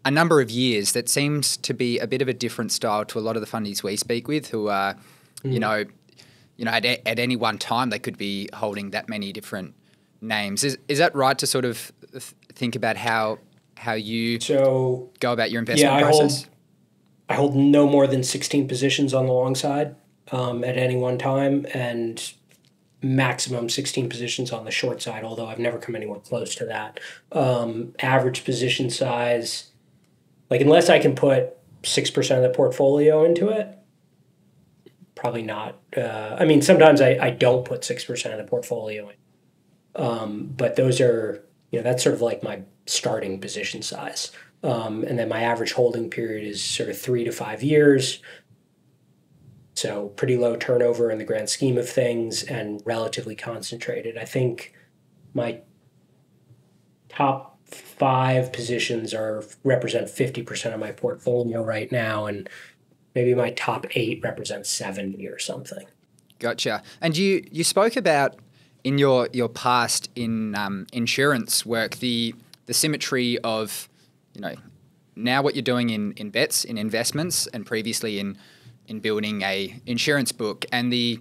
a number of years. That seems to be a bit of a different style to a lot of the fundies we speak with, who are, mm. you know, you know, at, at any one time they could be holding that many different names. Is is that right to sort of think about how how you so, go about your investment yeah, I process? Hold, I hold no more than sixteen positions on the long side um, at any one time, and maximum sixteen positions on the short side. Although I've never come anywhere close to that. Um, average position size. Like, unless I can put six percent of the portfolio into it, probably not. Uh, I mean, sometimes I, I don't put six percent of the portfolio in. Um, but those are, you know, that's sort of like my starting position size. Um, and then my average holding period is sort of three to five years. So pretty low turnover in the grand scheme of things and relatively concentrated. I think my top five positions are represent fifty percent of my portfolio right now, and maybe my top eight represents seventy or something. Gotcha. And you you spoke about in your your past in um, insurance work the the symmetry of, you know, now what you're doing in in bets, in investments, and previously in in building a insurance book, and the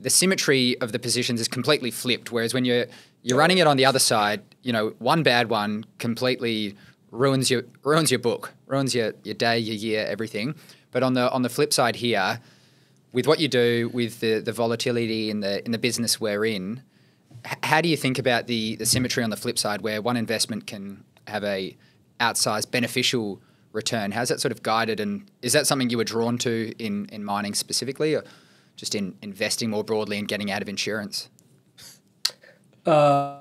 the symmetry of the positions is completely flipped. Whereas when you're you're running it on the other side, you know, one bad one completely ruins your ruins your book, ruins your, your day, your year, everything. But on the on the flip side here, with what you do, with the, the volatility in the in the business we're in, h how do you think about the, the symmetry on the flip side, where one investment can have a outsized beneficial return? How's that sort of guided, and is that something you were drawn to in, in mining specifically, or just in investing more broadly and getting out of insurance? Uh,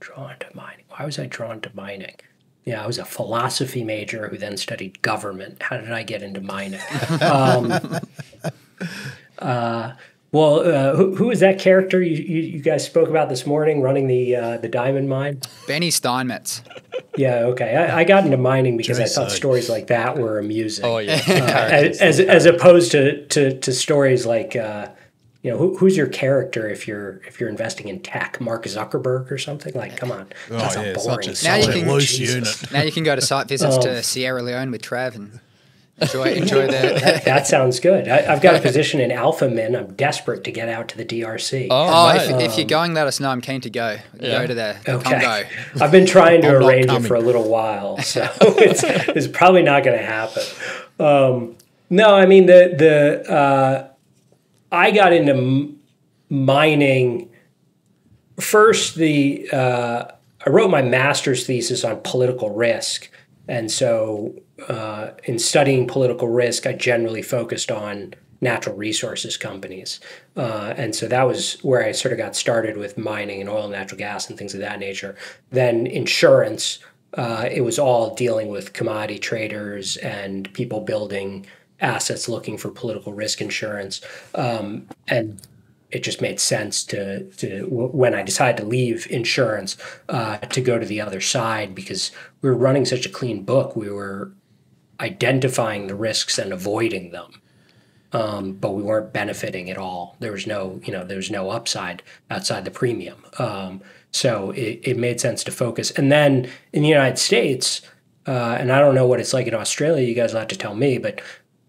drawn to mining. Why was I drawn to mining? Yeah, I was a philosophy major who then studied government. How did I get into mining? um, uh, well, uh, who, who is that character you, you, you guys spoke about this morning running the uh, the diamond mine? Benny Steinmetz. Yeah, okay. I, I got into mining because Jimmy I thought Suggs. stories like that were amusing. Oh, yeah. Uh, as, as, as opposed to, to, to stories like... Uh, You know, who, who's your character if you're if you're investing in tech? Mark Zuckerberg or something? Like, come on. Oh, that's yeah, boring. Now you, can, loose unit. now you can go to site visits um, to Sierra Leone with Trav and enjoy, enjoy the... that, that sounds good. I, I've got a position in AlphaMin. I'm desperate to get out to the D R C. Oh, oh if, um, if you're going, let us know. I'm keen to go. Yeah. Go to the, the okay. Congo. I've been trying to I'm arrange it for a little while, so it's, it's probably not going to happen. Um, no, I mean, the... the uh, I got into m mining first. The uh, I wrote my master's thesis on political risk, And so uh, in studying political risk, I generally focused on natural resources companies. Uh, and so that was where I sort of got started with mining and oil and natural gas and things of that nature. Then insurance, uh, it was all dealing with commodity traders and people building assets looking for political risk insurance. Um, and it just made sense to, to when I decided to leave insurance, uh, to go to the other side, because we were running such a clean book. We were identifying the risks and avoiding them. Um, but we weren't benefiting at all. There was no, you know, there was no upside outside the premium. Um, so it, it made sense to focus. And then in the United States, uh, and I don't know what it's like in Australia, you guys will have to tell me, but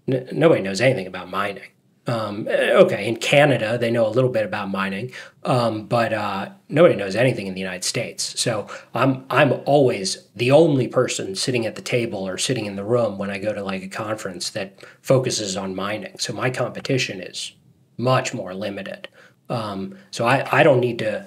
n nobody knows anything about mining. Um, okay, in Canada, they know a little bit about mining, um, but uh, nobody knows anything in the United States. So I'm, I'm always the only person sitting at the table or sitting in the room when I go to like a conference that focuses on mining. So my competition is much more limited. Um, so I, I don't need to,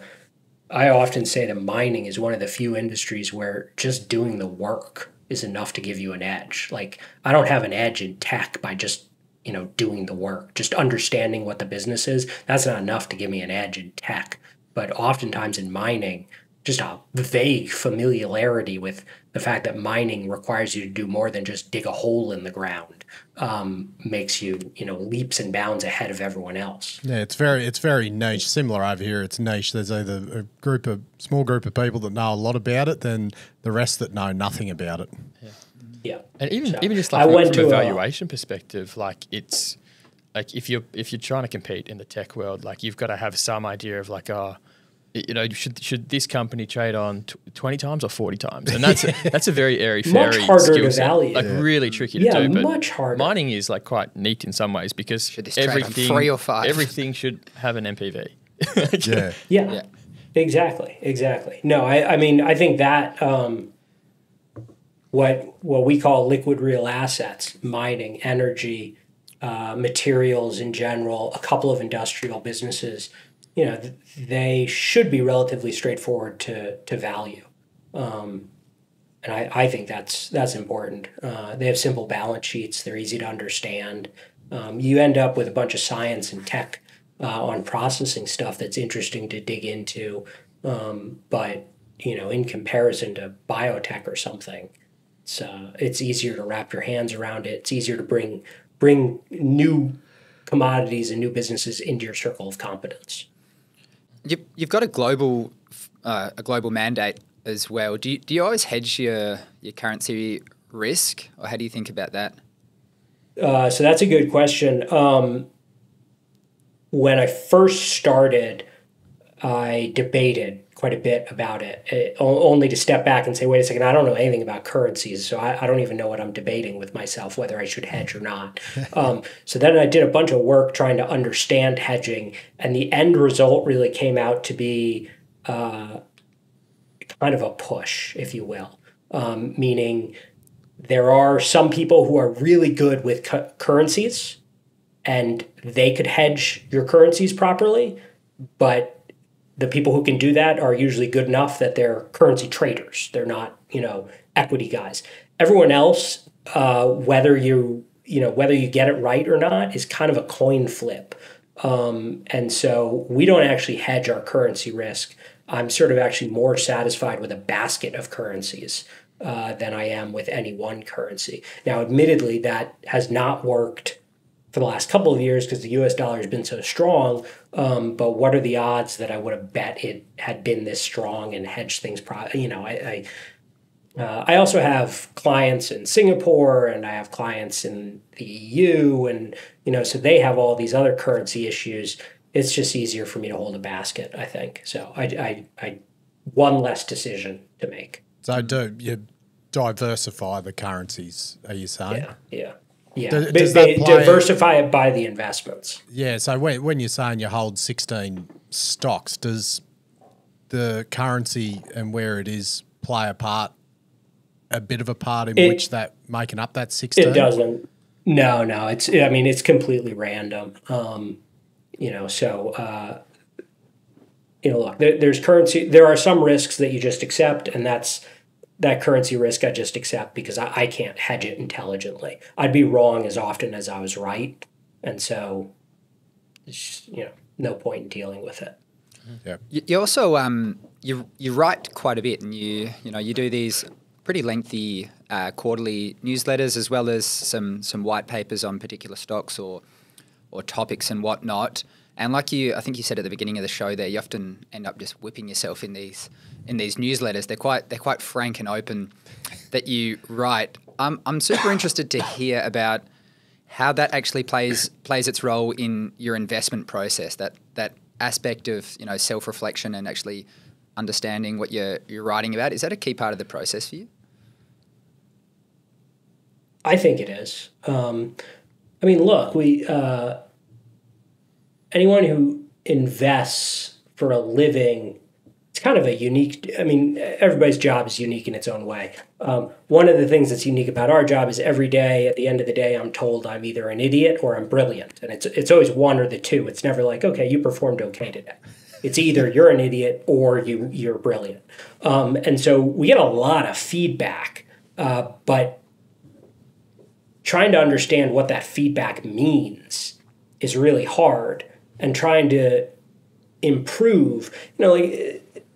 I often say that mining is one of the few industries where just doing the work is enough to give you an edge. Like I don't have an edge in tech by just you know, doing the work, just understanding what the business is. That's not enough to give me an edge in tech. But oftentimes in mining, just a vague familiarity with the fact that mining requires you to do more than just dig a hole in the ground um, makes you, you know, leaps and bounds ahead of everyone else. Yeah, it's very, it's very niche. Similar over here, it's niche. There's either a group of small group of people that know a lot about it, than the rest that know nothing about it. Yeah. Yeah, and even so, even just like from, from a valuation a, perspective, like it's like if you're if you're trying to compete in the tech world, like you've got to have some idea of like, oh, you know, should should this company trade on twenty times or forty times? And that's a, that's a very airy fairy skill set, like yeah. really tricky to yeah, do. But much harder. Mining is like quite neat in some ways because should this everything trade on three or five? Everything should have an M P V. yeah. yeah, yeah, exactly, exactly. No, I I mean I think that. Um, What what we call liquid real assets, mining, energy, uh, materials in general, a couple of industrial businesses, you know, th they should be relatively straightforward to to value, um, and I, I think that's that's important. Uh, they have simple balance sheets; they're easy to understand. Um, you end up with a bunch of science and tech uh, on processing stuff that's interesting to dig into, um, but you know, in comparison to biotech or something. It's, uh, it's easier to wrap your hands around it. It's easier to bring bring new commodities and new businesses into your circle of competence. You, you've got a global uh, a global mandate as well. Do you, do you always hedge your your currency risk, or how do you think about that? Uh, so that's a good question. Um, when I first started, I debated quite a bit about it, it, only to step back and say, wait a second, I don't know anything about currencies, so I, I don't even know what I'm debating with myself, whether I should hedge or not. um, so then I did a bunch of work trying to understand hedging, and the end result really came out to be uh, kind of a push, if you will, um, meaning there are some people who are really good with cu currencies, and they could hedge your currencies properly, but the people who can do that are usually good enough that they're currency traders. They're not, you know, equity guys. Everyone else, uh, whether you, you know, whether you get it right or not, is kind of a coin flip. Um, and so we don't actually hedge our currency risk. I'm sort of actually more satisfied with a basket of currencies uh, than I am with any one currency. Now, admittedly, that has not worked for the last couple of years because the U S dollar has been so strong, um, but what are the odds that I would have bet it had been this strong and hedged things? Pro you know, I I, uh, I also have clients in Singapore and I have clients in the E U, and you know, so they have all these other currency issues. It's just easier for me to hold a basket, I think. So I I, I one less decision to make. So do you diversify the currencies? Are you saying? Yeah. Yeah. Yeah, does, does they diversify it by the investments. Yeah, so when, when you're saying you hold sixteen stocks, does the currency and where it is play a part, a bit of a part in it, which that making up that sixteen? It doesn't. No, no. It's. I mean, it's completely random. Um, you know, so, uh, you know, look, there, there's currency. There are some risks that you just accept, and that's that currency risk I just accept because I, I can't hedge it intelligently. I'd be wrong as often as I was right. And so, just, you know, no point in dealing with it. Yeah. You, you also, um, you, you write quite a bit, and you, you know, you do these pretty lengthy uh, quarterly newsletters, as well as some, some white papers on particular stocks or, or topics and whatnot. And like you, I think you said at the beginning of the show there, you often end up just whipping yourself in these in these newsletters. They're quite they're quite frank and open that you write. I'm I'm super interested to hear about how that actually plays plays its role in your investment process. That that aspect of, you know, self reflection and actually understanding what you're you're writing about. Is that a key part of the process for you? I think it is. Um, I mean, look, we. Uh, Anyone who invests for a living, it's kind of a unique, I mean, everybody's job is unique in its own way. Um, one of the things that's unique about our job is every day, at the end of the day, I'm told I'm either an idiot or I'm brilliant. And it's it's always one or the two. It's never like, okay, you performed okay today. It's either you're an idiot or you, you're brilliant. Um, and so we get a lot of feedback, uh, but trying to understand what that feedback means is really hard. And trying to improve, you know, like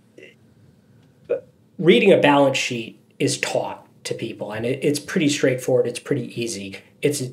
reading a balance sheet is taught to people, and it, it's pretty straightforward. It's pretty easy. It's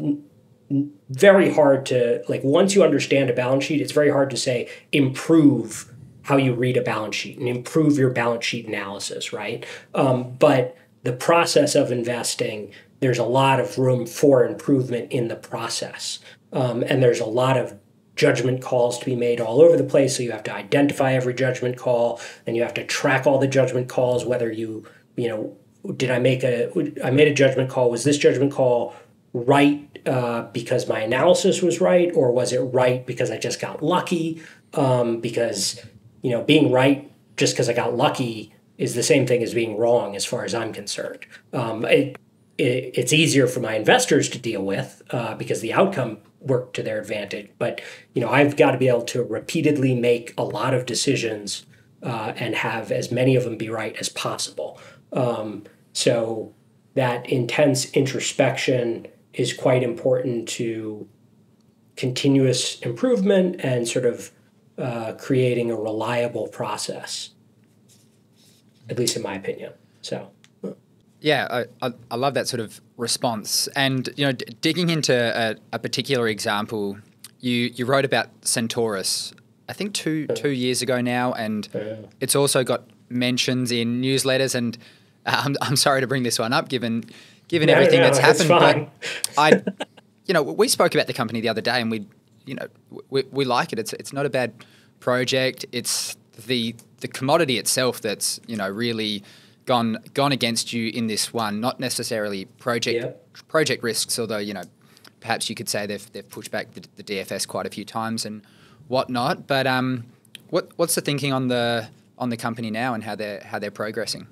very hard to, like, once you understand a balance sheet, it's very hard to say, improve how you read a balance sheet and improve your balance sheet analysis, right? Um, but the process of investing, there's a lot of room for improvement in the process. Um, and there's a lot of judgment calls to be made all over the place. So you have to identify every judgment call, and you have to track all the judgment calls, whether you, you know, did I make a, I made a judgment call. Was this judgment call right uh, because my analysis was right? Or was it right because I just got lucky? Um, because, you know, being right just because I got lucky is the same thing as being wrong as far as I'm concerned. Um, it, it, it's easier for my investors to deal with uh, because the outcome work to their advantage. But, you know, I've got to be able to repeatedly make a lot of decisions uh, and have as many of them be right as possible. Um, so that intense introspection is quite important to continuous improvement and sort of uh, creating a reliable process, at least in my opinion. So. Yeah, I, I love that sort of response. And, you know, d digging into a, a particular example, you, you wrote about Centaurus, I think two two years ago now, and it's also got mentions in newsletters. And uh, I'm, I'm sorry to bring this one up, given given no, everything no, that's happened. But I, you know, we spoke about the company the other day, and we, you know, we, we like it. It's it's not a bad project. It's the the commodity itself that's, you know, really gone gone against you in this one, not necessarily project yep. project risks, although, you know, perhaps you could say they've they've pushed back the, the D F S quite a few times and whatnot. But um, what what's the thinking on the on the company now and how they're how they're progressing?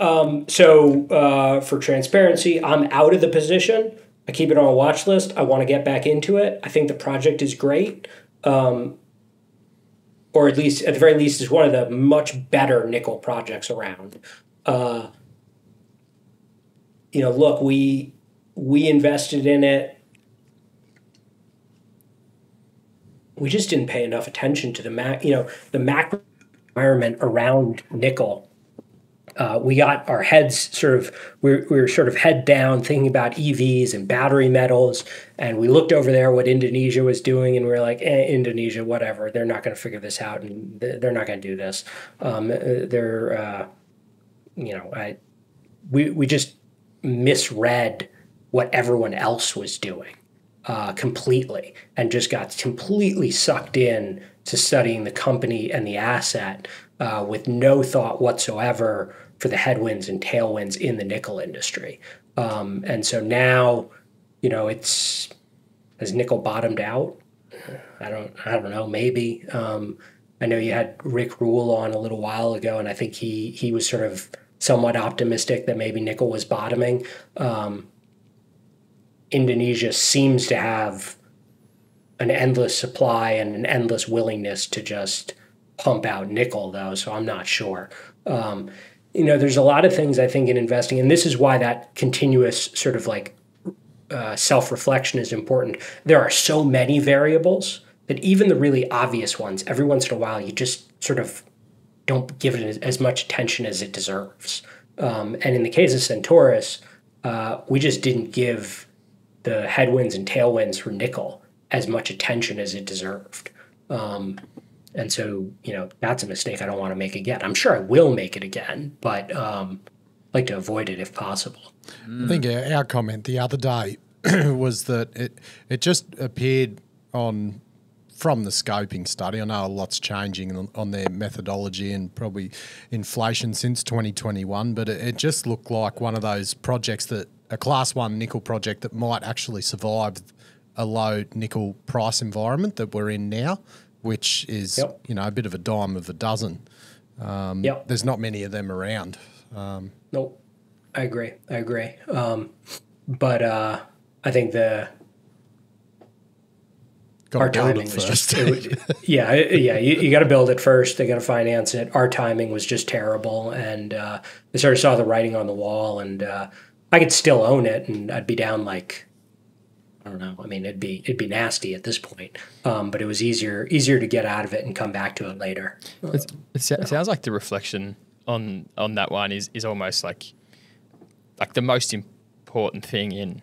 Um, so uh, for transparency, I'm out of the position. I keep it on a watch list. I want to get back into it. I think the project is great. Um, or at least, at the very least, is one of the much better nickel projects around. Uh, you know, look, we we invested in it. We just didn't pay enough attention to the mac, you know, the macro environment around nickel. Uh, we got our heads sort of, we were, we were sort of head down thinking about E Vs and battery metals, and we looked over there what Indonesia was doing, and we were like, eh, Indonesia, whatever, they're not going to figure this out, and they're not going to do this. Um, they're, uh, you know, I, we, we just misread what everyone else was doing uh, completely, and just got completely sucked in to studying the company and the asset uh, with no thought whatsoever for the headwinds and tailwinds in the nickel industry. Um, and so now, you know, it's, has nickel bottomed out? I don't, I don't know, maybe. Um, I know you had Rick Rule on a little while ago, and I think he, he was sort of somewhat optimistic that maybe nickel was bottoming. Um, Indonesia seems to have an endless supply and an endless willingness to just pump out nickel, though, so I'm not sure. Um, you know, there's a lot of things I think in investing, and this is why that continuous sort of like uh, self-reflection is important. There are so many variables that even the really obvious ones, every once in a while, you just sort of don't give it as much attention as it deserves. Um, and in the case of Centaurus, uh, we just didn't give the headwinds and tailwinds for nickel as much attention as it deserved. Um, and so, you know, that's a mistake I don't want to make again. I'm sure I will make it again, but um, I'd like to avoid it if possible. Mm. I think our comment the other day was that it, it just appeared on... from the scoping study, I know a lot's changing on, on their methodology and probably inflation since twenty twenty-one, but it, it just looked like one of those projects that a class one nickel project that might actually survive a low nickel price environment that we're in now, which is, yep, you know, a bit of a dime of a dozen. Um, yep. There's not many of them around. Um, nope. I agree. I agree. Um, but uh, I think the... Our timing was just, it, yeah, yeah. You, you got to build it first. They got to finance it. Our timing was just terrible, and uh, I sort of saw the writing on the wall. And uh, I could still own it, and I'd be down like, I don't know. I mean, it'd be it'd be nasty at this point. Um, but it was easier easier to get out of it and come back to it later. It's, it sounds like the reflection on on that one is is almost like like the most important thing in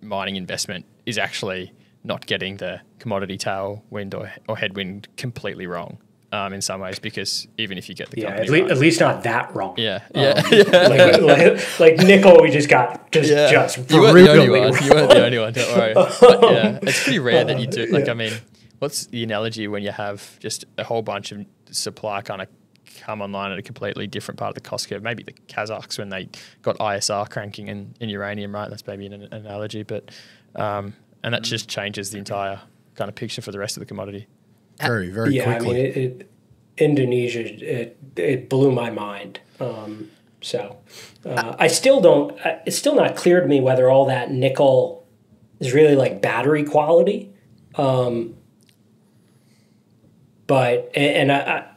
mining investment is actually not getting the commodity tailwind or, or headwind completely wrong um, in some ways, because even if you get the yeah, company at, le right, at least not that wrong. Yeah, um, yeah. like, like, like nickel, we just got just yeah. just you weren't the only one. Wrong. You weren't the only one. Don't worry. But yeah, it's pretty rare that you do. Like, yeah. I mean, what's the analogy when you have just a whole bunch of supply kind of come online at a completely different part of the cost curve? Maybe the Kazakhs when they got I S R cranking in, in uranium, right? That's maybe an, an analogy, but. Um, And that just changes the entire kind of picture for the rest of the commodity. Very, very yeah, quickly. Yeah, I mean, it, it, Indonesia, it, it blew my mind. Um, so uh, I still don't, it's still not clear to me whether all that nickel is really like battery quality. Um, but, and I,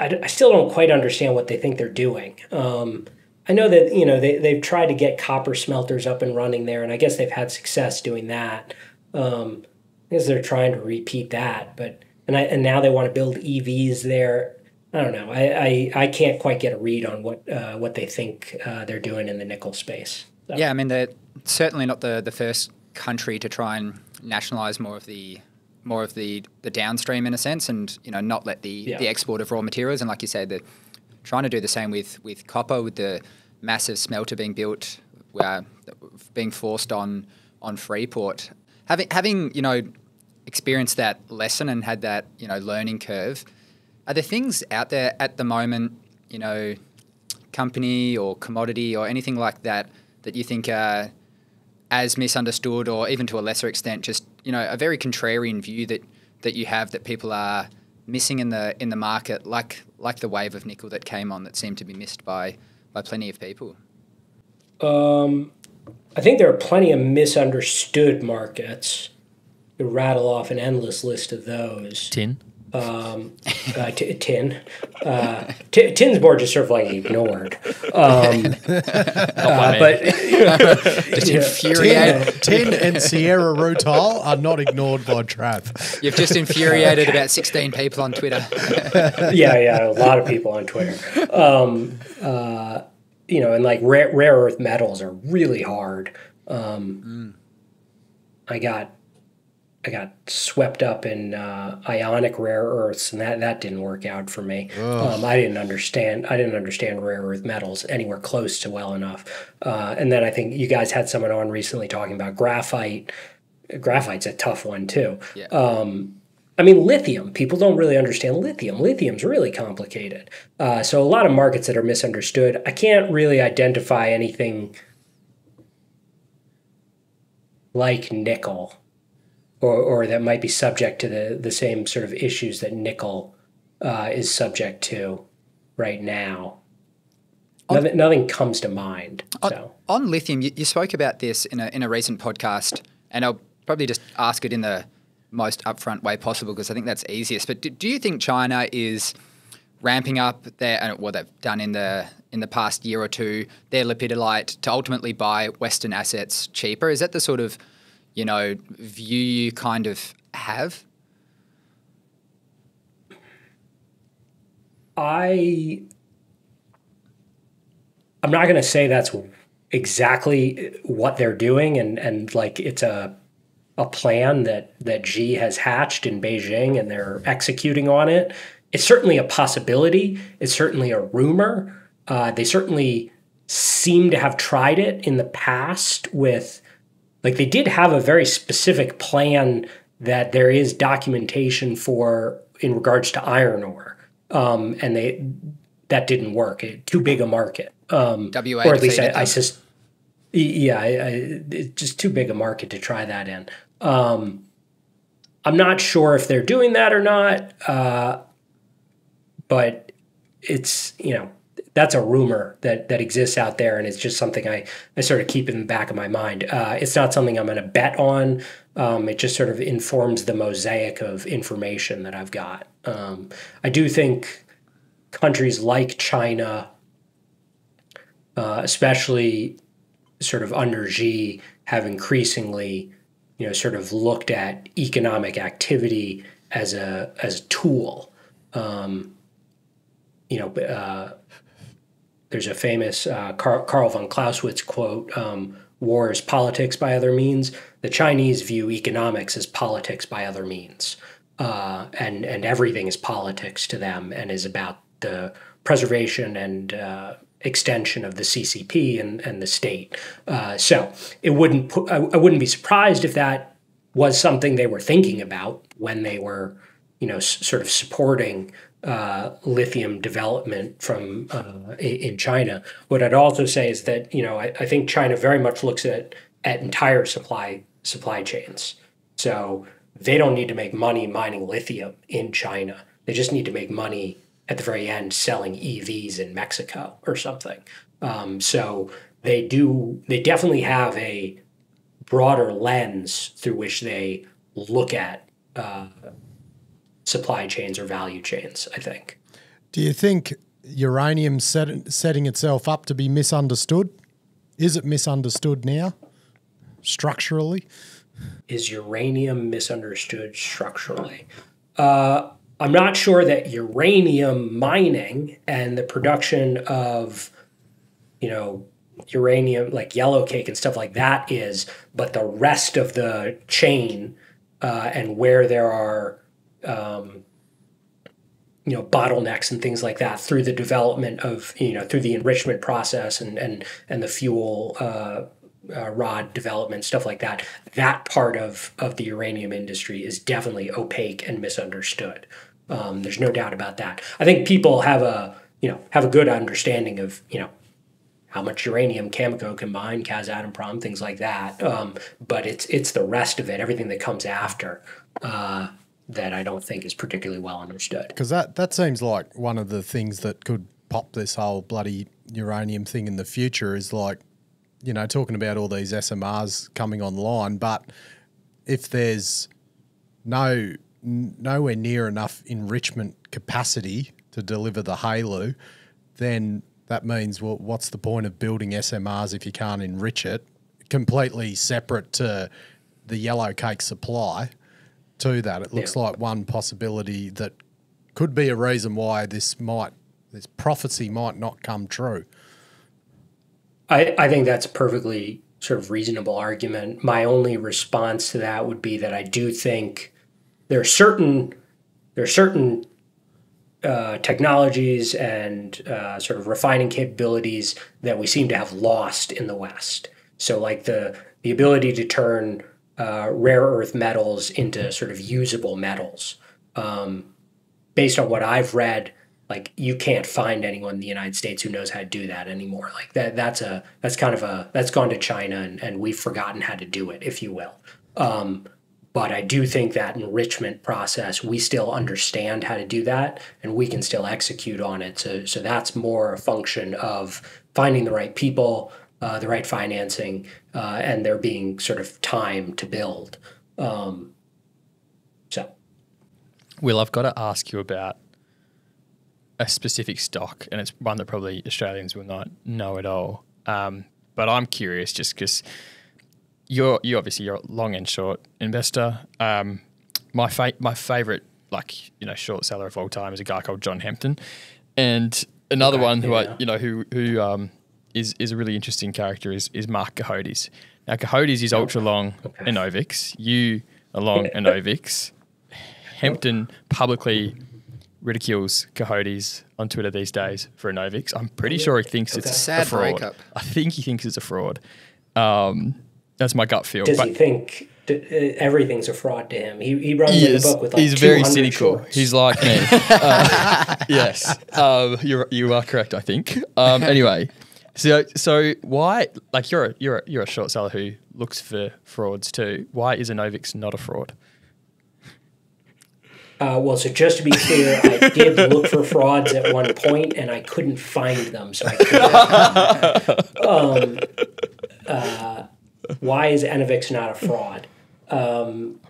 I, I still don't quite understand what they think they're doing. Um I know that, you know, they, they've tried to get copper smelters up and running there, and I guess they've had success doing that. Um, I guess they're trying to repeat that, but and I, and now they want to build E Vs there. I don't know. I, I, I can't quite get a read on what uh, what they think uh, they're doing in the nickel space. So. Yeah, I mean, they're certainly not the the first country to try and nationalize more of the more of the the downstream in a sense, and you know, not let the yeah. the export of raw materials. And like you say, the trying to do the same with, with copper, with the massive smelter being built, uh, being forced on on Freeport. Having having you know experienced that lesson and had that you know learning curve, are there things out there at the moment, you know, company or commodity or anything like that that you think are as misunderstood or even to a lesser extent, just you know a very contrarian view that that you have that people are missing in the in the market, like like the wave of nickel that came on that seemed to be missed by by plenty of people? Um, I think there are plenty of misunderstood markets. You rattle off an endless list of those. Tin? Um, uh, t tin. Uh, t tin's more just sort of like ignored. Um, uh, but just infuriated. Tin, tin and Sierra Rutal are not ignored by Trav. You've just infuriated okay. about sixteen people on Twitter. yeah, yeah, a lot of people on Twitter. Um, uh, you know, and like rare, rare earth metals are really hard. Um, mm. I got. I got swept up in uh, ionic rare earths, and that, that didn't work out for me. Um, I didn't understand. I didn't understand rare earth metals anywhere close to well enough. Uh, and then I think you guys had someone on recently talking about graphite. Graphite's a tough one too. Yeah. Um, I mean, lithium. People don't really understand lithium. Lithium's really complicated. Uh, so a lot of markets that are misunderstood. I can't really identify anything like nickel. Or, or that might be subject to the, the same sort of issues that nickel uh, is subject to right now. On, nothing, nothing comes to mind. On, so. on lithium, you, you spoke about this in a, in a recent podcast, and I'll probably just ask it in the most upfront way possible because I think that's easiest. But do, do you think China is ramping up their, what they've done in the in the past year or two, their lepidolite to ultimately buy Western assets cheaper? Is that the sort of, you know, view you kind of have? I, I'm not going to say that's exactly what they're doing, and and like it's a a plan that that Xi has hatched in Beijing and they're executing on it. It's certainly a possibility. It's certainly a rumor. Uh, they certainly seem to have tried it in the past with, like, they did have a very specific plan that there is documentation for in regards to iron ore. Um, and they that didn't work. It, too big a market. Um, W A or at least I, I just, yeah, I, I, it's just too big a market to try that in. Um, I'm not sure if they're doing that or not, uh, but it's, you know, that's a rumor that that exists out there, and it's just something I, I sort of keep in the back of my mind. Uh, it's not something I'm going to bet on. Um, it just sort of informs the mosaic of information that I've got. Um, I do think countries like China, uh, especially sort of under Xi, have increasingly, you know, sort of looked at economic activity as a as a tool. Um, you know, uh, there's a famous uh, Karl von Clausewitz quote, um, war is politics by other means. The Chinese view economics as politics by other means. Uh, and, and everything is politics to them and is about the preservation and uh, extension of the C C P and, and the state. Uh, so it wouldn't put, I, I wouldn't be surprised if that was something they were thinking about when they were, you know, s sort of supporting Uh, lithium development from uh, in China. What I'd also say is that, you know, I, I think China very much looks at at entire supply supply chains. So they don't need to make money mining lithium in China. They just need to make money at the very end selling E Vs in Mexico or something. Um, so they do they definitely have a broader lens through which they look at Uh, supply chains or value chains, I think. Do you think uranium set, setting itself up to be misunderstood? Is it misunderstood now, structurally? Is uranium misunderstood structurally? Uh, I'm not sure that uranium mining and the production of, you know, uranium, like yellow cake and stuff like that is, but the rest of the chain uh, and where there are Um, you know, bottlenecks and things like that through the development of, you know, through the enrichment process and and and the fuel uh, uh, rod development, stuff like that. That part of of the uranium industry is definitely opaque and misunderstood. Um, there's no doubt about that. I think people have a you know have a good understanding of you know how much uranium Cameco can mine, Kazatomprom, things like that. Um, but it's it's the rest of it, everything that comes after. Uh, that I don't think is particularly well understood. Because that, that seems like one of the things that could pop this whole bloody uranium thing in the future is, like, you know, talking about all these S M Rs coming online, but if there's no nowhere near enough enrichment capacity to deliver the HALU, then that means, well, what's the point of building S M Rs if you can't enrich it? Completely separate to the yellow cake supply. To that, it looks yeah. like one possibility that could be a reason why this might this prophecy might not come true. I, I think that's a perfectly sort of reasonable argument. My only response to that would be that I do think there are certain there are certain uh, technologies and uh, sort of refining capabilities that we seem to have lost in the West. So, like the the ability to turn Uh, rare earth metals into sort of usable metals. Um, based on what I've read, like, you can't find anyone in the United States who knows how to do that anymore. Like that, that's a, that's kind of a, that's gone to China and, and we've forgotten how to do it, if you will. Um, but I do think that enrichment process, we still understand how to do that and we can still execute on it. So, so that's more a function of finding the right people, Uh, the right financing, uh, and there being sort of time to build. Um, so, Will, I've got to ask you about a specific stock, and it's one that probably Australians will not know at all. Um, but I'm curious just because you're you obviously you're a long and short investor. Um, my fa my favorite like you know short seller of all time is a guy called John Hempton, and another okay, one who yeah. I you know who who um is is a really interesting character is is Mark Cahodes. Now Cahodes is ultra long okay. Enovix. You are long Enovix. Hempton publicly ridicules Cahodes on Twitter these days for Enovix. I'm pretty sure he thinks okay. it's a sad fraud. Breakup. I think he thinks it's a fraud. Um, that's my gut feel. Does but he think everything's a fraud to him? He, he runs he is, a book with like he's very cynical. Shorts. He's like me. uh, yes, um, you're, you are correct. I think. Um, anyway, so so why like you're a, you're a, you're a short seller who looks for frauds too? Why is Enovix not a fraud? Uh, well, so just to be clear, I did look for frauds at one point, and I couldn't find them. So, I um, uh, why is Enovix not a fraud? Um,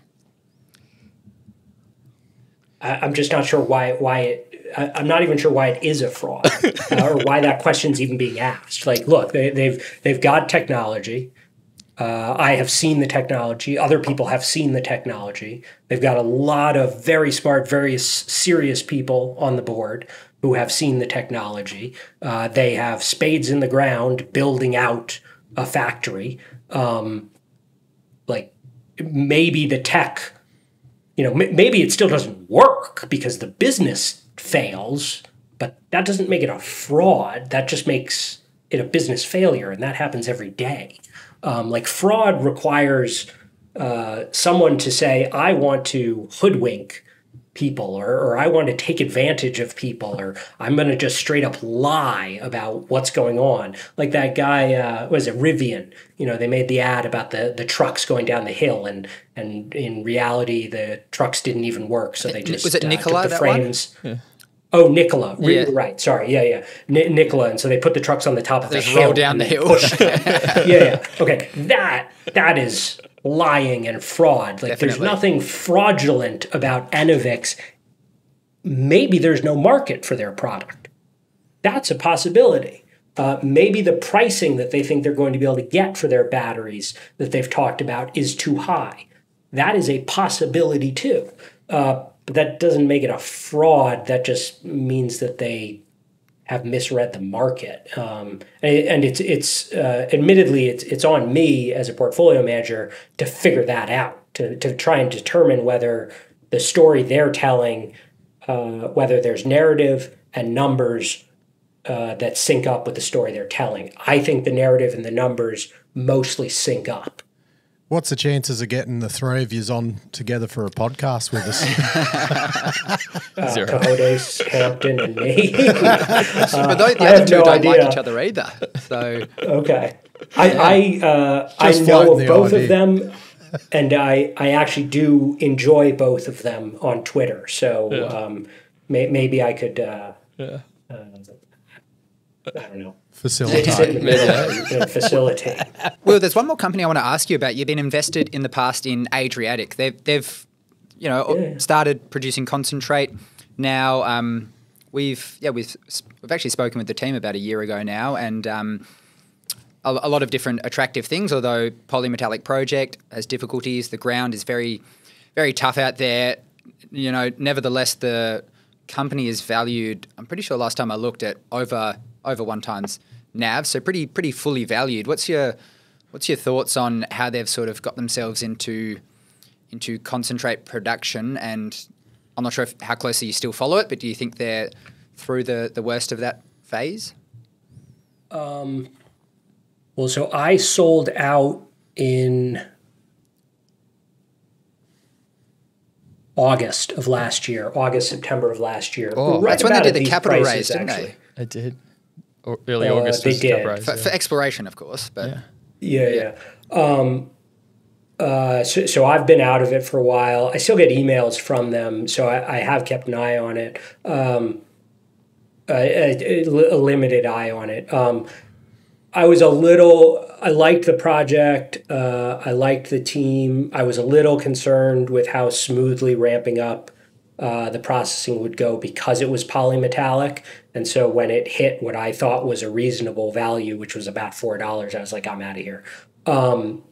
I, I'm just not sure why. Why it? I, I'm not even sure why it is a fraud, uh, or why that question's even being asked. Like, look, they, they've they've got technology. Uh, I have seen the technology. Other people have seen the technology. They've got a lot of very smart, very serious people on the board who have seen the technology. Uh, they have spades in the ground building out a factory. Um, like maybe the tech, you know, m maybe it still doesn't work because the business fails, but that doesn't make it a fraud. That just makes it a business failure, and that happens every day. Um, like fraud requires uh, someone to say, I want to hoodwink people, or, or I want to take advantage of people, or I'm going to just straight up lie about what's going on. Like that guy, uh, what was it, Rivian? You know, they made the ad about the, the trucks going down the hill, and and in reality, the trucks didn't even work. So they just was it uh, Nikola, took the frames. Yeah. Oh, Nikola, yeah. right? Sorry, yeah, yeah, N Nikola, and so they put the trucks on the top of the hill, roll down the hill. yeah, yeah, okay. That that is lying and fraud. Like Definitely. There's nothing fraudulent about Enovix. Maybe there's no market for their product. That's a possibility. Uh, maybe the pricing that they think they're going to be able to get for their batteries that they've talked about is too high. That is a possibility too. Uh, But that doesn't make it a fraud. That just means that they have misread the market. Um, and, and it's it's uh, admittedly it's it's on me as a portfolio manager to figure that out, to to try and determine whether the story they're telling, uh, whether there's narrative and numbers uh, that sync up with the story they're telling. I think the narrative and the numbers mostly sync up. What's the chances of getting the three of yous on together for a podcast with us? uh, Zero. Cahodes, Hampton, and me. uh, but the I other two no don't idea. like each other either. So okay, I I, uh, I know of both idea. of them, and I I actually do enjoy both of them on Twitter. So yeah. um, may, maybe I could. Uh, yeah. uh, I don't know. Facilitate. Yeah. Facilitate. Well, there's one more company I want to ask you about. You've been invested in the past in Adriatic. They've, they've you know, yeah. started producing concentrate. Now um, we've, yeah, we've we've actually spoken with the team about a year ago now, and um, a, a lot of different attractive things. Although Polymetallic Project has difficulties, the ground is very, very tough out there. You know, nevertheless, the company is valued. I'm pretty sure last time I looked at over. over one times N A V, so pretty pretty fully valued. What's your what's your thoughts on how they've sort of got themselves into into concentrate production? And I'm not sure if, how closely you still follow it, but do you think they're through the the worst of that phase? Um, well, so I sold out in August of last year, August September of last year. Oh, right, that's when they did the capital raise, didn't they? They did. Or early uh, August. They did. Raise, for, yeah. for exploration, of course. But Yeah, yeah. yeah. Um, uh, so, so I've been out of it for a while. I still get emails from them, so I, I have kept an eye on it, um, a, a limited eye on it. Um, I was a little – I liked the project. Uh, I liked the team. I was a little concerned with how smoothly ramping up uh, the processing would go because it was polymetallic. And so when it hit what I thought was a reasonable value, which was about four dollars, I was like, I'm out of here. Um,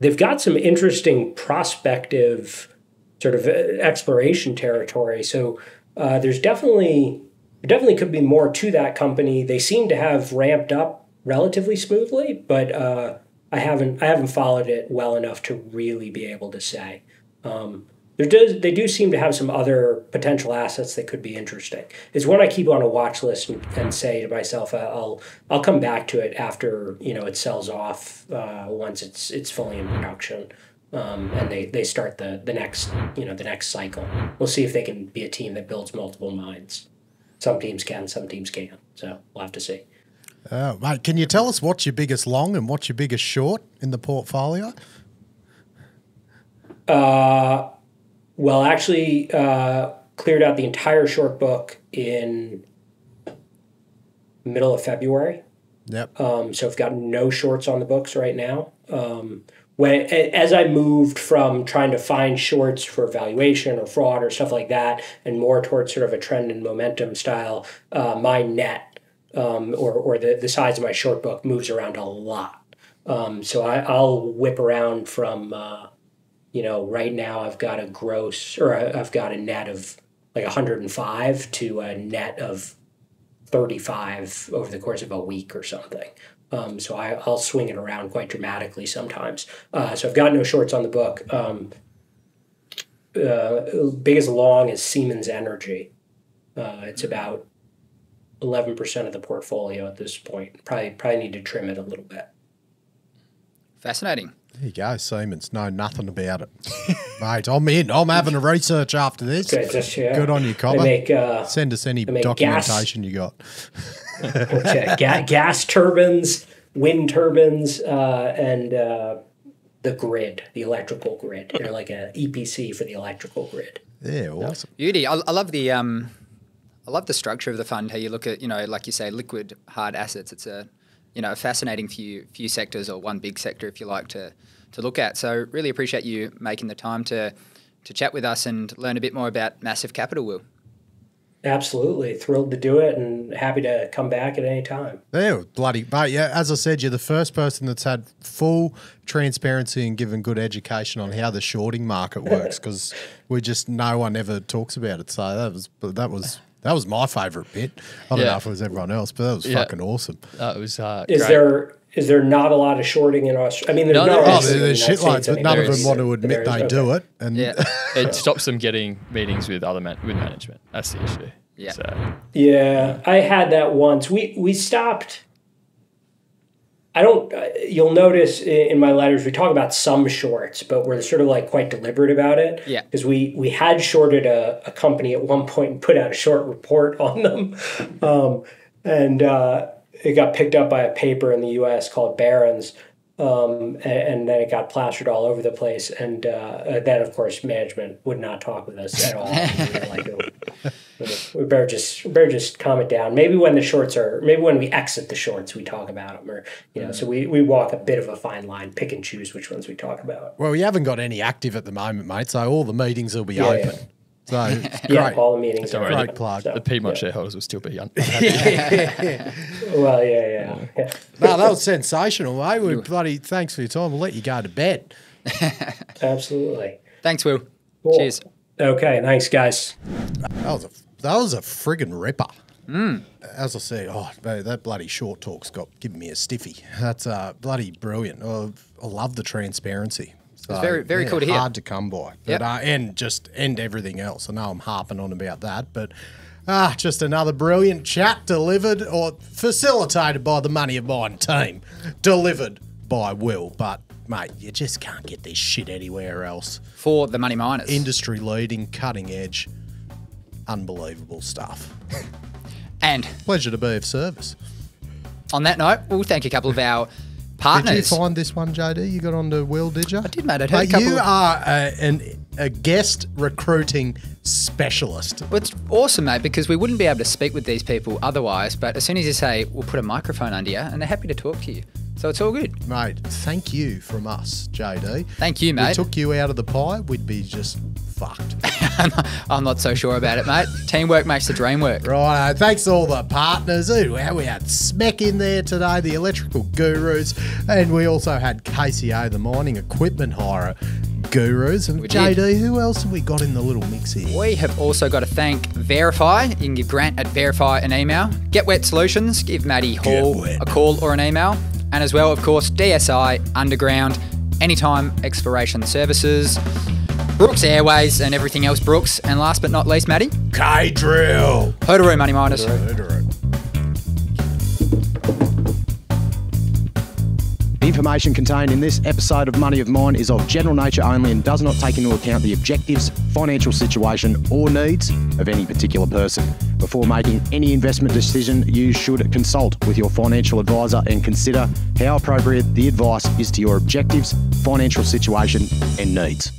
they've got some interesting prospective sort of exploration territory. So uh, there's definitely, there definitely could be more to that company. They seem to have ramped up relatively smoothly, but uh, I haven't I haven't followed it well enough to really be able to say. Um, there does they do seem to have some other potential assets that could be interesting. It's one I keep on a watch list and, and say to myself, I'll I'll come back to it after you know it sells off uh, once it's it's fully in production, um, and they they start the the next you know the next cycle. We'll see if they can be a team that builds multiple mines. Some teams can, some teams can't. So we'll have to see. Uh, right. Can you tell us what's your biggest long and what's your biggest short in the portfolio? Uh, well, actually uh, cleared out the entire short book in middle of February. Yep. Um, so I've got no shorts on the books right now. Um, when as I moved from trying to find shorts for valuation or fraud or stuff like that and more towards sort of a trend and momentum style, uh, my net Um, or, or the, the size of my short book moves around a lot. Um, so I, I'll whip around from, uh, you know, right now I've got a gross or I, I've got a net of like one hundred and five to a net of thirty-five over the course of a week or something. Um, so I, I'll swing it around quite dramatically sometimes. Uh, so I've got no shorts on the book. Um, uh, biggest long is Siemens Energy. Uh, it's about eleven percent of the portfolio at this point. Probably probably need to trim it a little bit. Fascinating. There you go, Siemens. Know nothing about it. Mate, I'm in. I'm having a research after this. Good, just, yeah. Good on you, Cobber. Make, uh, send us any documentation gas. You got. Okay. Ga gas turbines, wind turbines, uh, and uh, the grid, the electrical grid. They're like an E P C for the electrical grid. Yeah, awesome. Beauty. I, I love the... Um, I love the structure of the fund, how you look at, you know, like you say, liquid hard assets. It's a, you know, a fascinating few few sectors or one big sector, if you like, to to look at. So really appreciate you making the time to to chat with us and learn a bit more about Massif Capital, Will. Absolutely. Thrilled to do it and happy to come back at any time. Yeah, bloody, but yeah, as I said, you're the first person that's had full transparency and given good education on how the shorting market works, because we just, no one ever talks about it. So that was, that was... That was my favourite bit. I don't yeah. know if it was everyone else, but that was yeah. fucking awesome. Uh, it was. Uh, is great. there is there not a lot of shorting in Australia? I mean, there's no, no, no there's, there's shitloads, but none of them want to admit they okay. do it, and yeah. it stops them getting meetings with other man with management. That's the issue. Yeah. So. Yeah, I had that once. We we stopped. I don't. Uh, you'll notice in, in my letters we talk about some shorts, but we're sort of like quite deliberate about it. Yeah. Because we we had shorted a, a company at one point and put out a short report on them, um, and uh, it got picked up by a paper in the U S called Barron's, um, and, and then it got plastered all over the place. And uh, then of course management would not talk with us at all. We were like, oh, we better just we better just calm it down. Maybe when the shorts are, maybe when we exit the shorts, we talk about them, or you know. Mm. So we we walk a bit of a fine line, pick and choose which ones we talk about. Well, we haven't got any active at the moment, mate. So all the meetings will be yeah, open. Yeah. So great. Yeah, all the meetings. Don't are worry, great plug. So, the Piedmont yeah. shareholders will still be unhappy. yeah. Well, yeah, yeah. yeah. No, that was sensational, mate. We bloody thanks for your time. We'll let you go to bed. Absolutely. Thanks, Will. Cool. Cheers. Okay, thanks, guys. That was a that was a friggin' ripper. Mm. As I said, oh, mate, that bloody short talk's got giving me a stiffy. That's uh, bloody brilliant. Oh, I love the transparency. So, it's very, very yeah, cool to hear. Hard to come by, but, yep. uh, and just end everything else. I know I'm harping on about that, but ah, just another brilliant chat delivered or facilitated by the Money of Mine team, delivered by Will, but. Mate, you just can't get this shit anywhere else. For the Money Miners. Industry leading, cutting edge, unbelievable stuff. And pleasure to be of service. On that note, we'll thank a couple of our partners. Did you find this one, J D? You got onto Will, did you? I did, mate. I'd heard a couple. You are a, an, a guest recruiting specialist. Well, it's awesome, mate, because we wouldn't be able to speak with these people otherwise, but as soon as you say, we'll put a microphone under you, and they're happy to talk to you. So it's all good. Mate, thank you from us, J D. Thank you, mate. We took you out of the pie, we'd be just fucked. I'm not so sure about it, mate. Teamwork makes the dream work. Right, thanks to all the partners. Ooh, how we had SMEC in there today, the electrical gurus, and we also had K C A, the mining equipment hire. Gurus. And we J D, did. Who else have we got in the little mix here? We have also got to thank Verify. You can give Grant at Verify an email. Get Wet Solutions. Give Maddie Hall a call or an email. And as well, of course, D S I, Underground, Anytime Exploration Services, Brooks Airways and everything else, Brooks. And last but not least, Maddie. K-Drill. Hodoroo, Money Miners. Hodoroo. The information contained in this episode of Money of Mine is of general nature only and does not take into account the objectives, financial situation or needs of any particular person. Before making any investment decision, you should consult with your financial advisor and consider how appropriate the advice is to your objectives, financial situation and needs.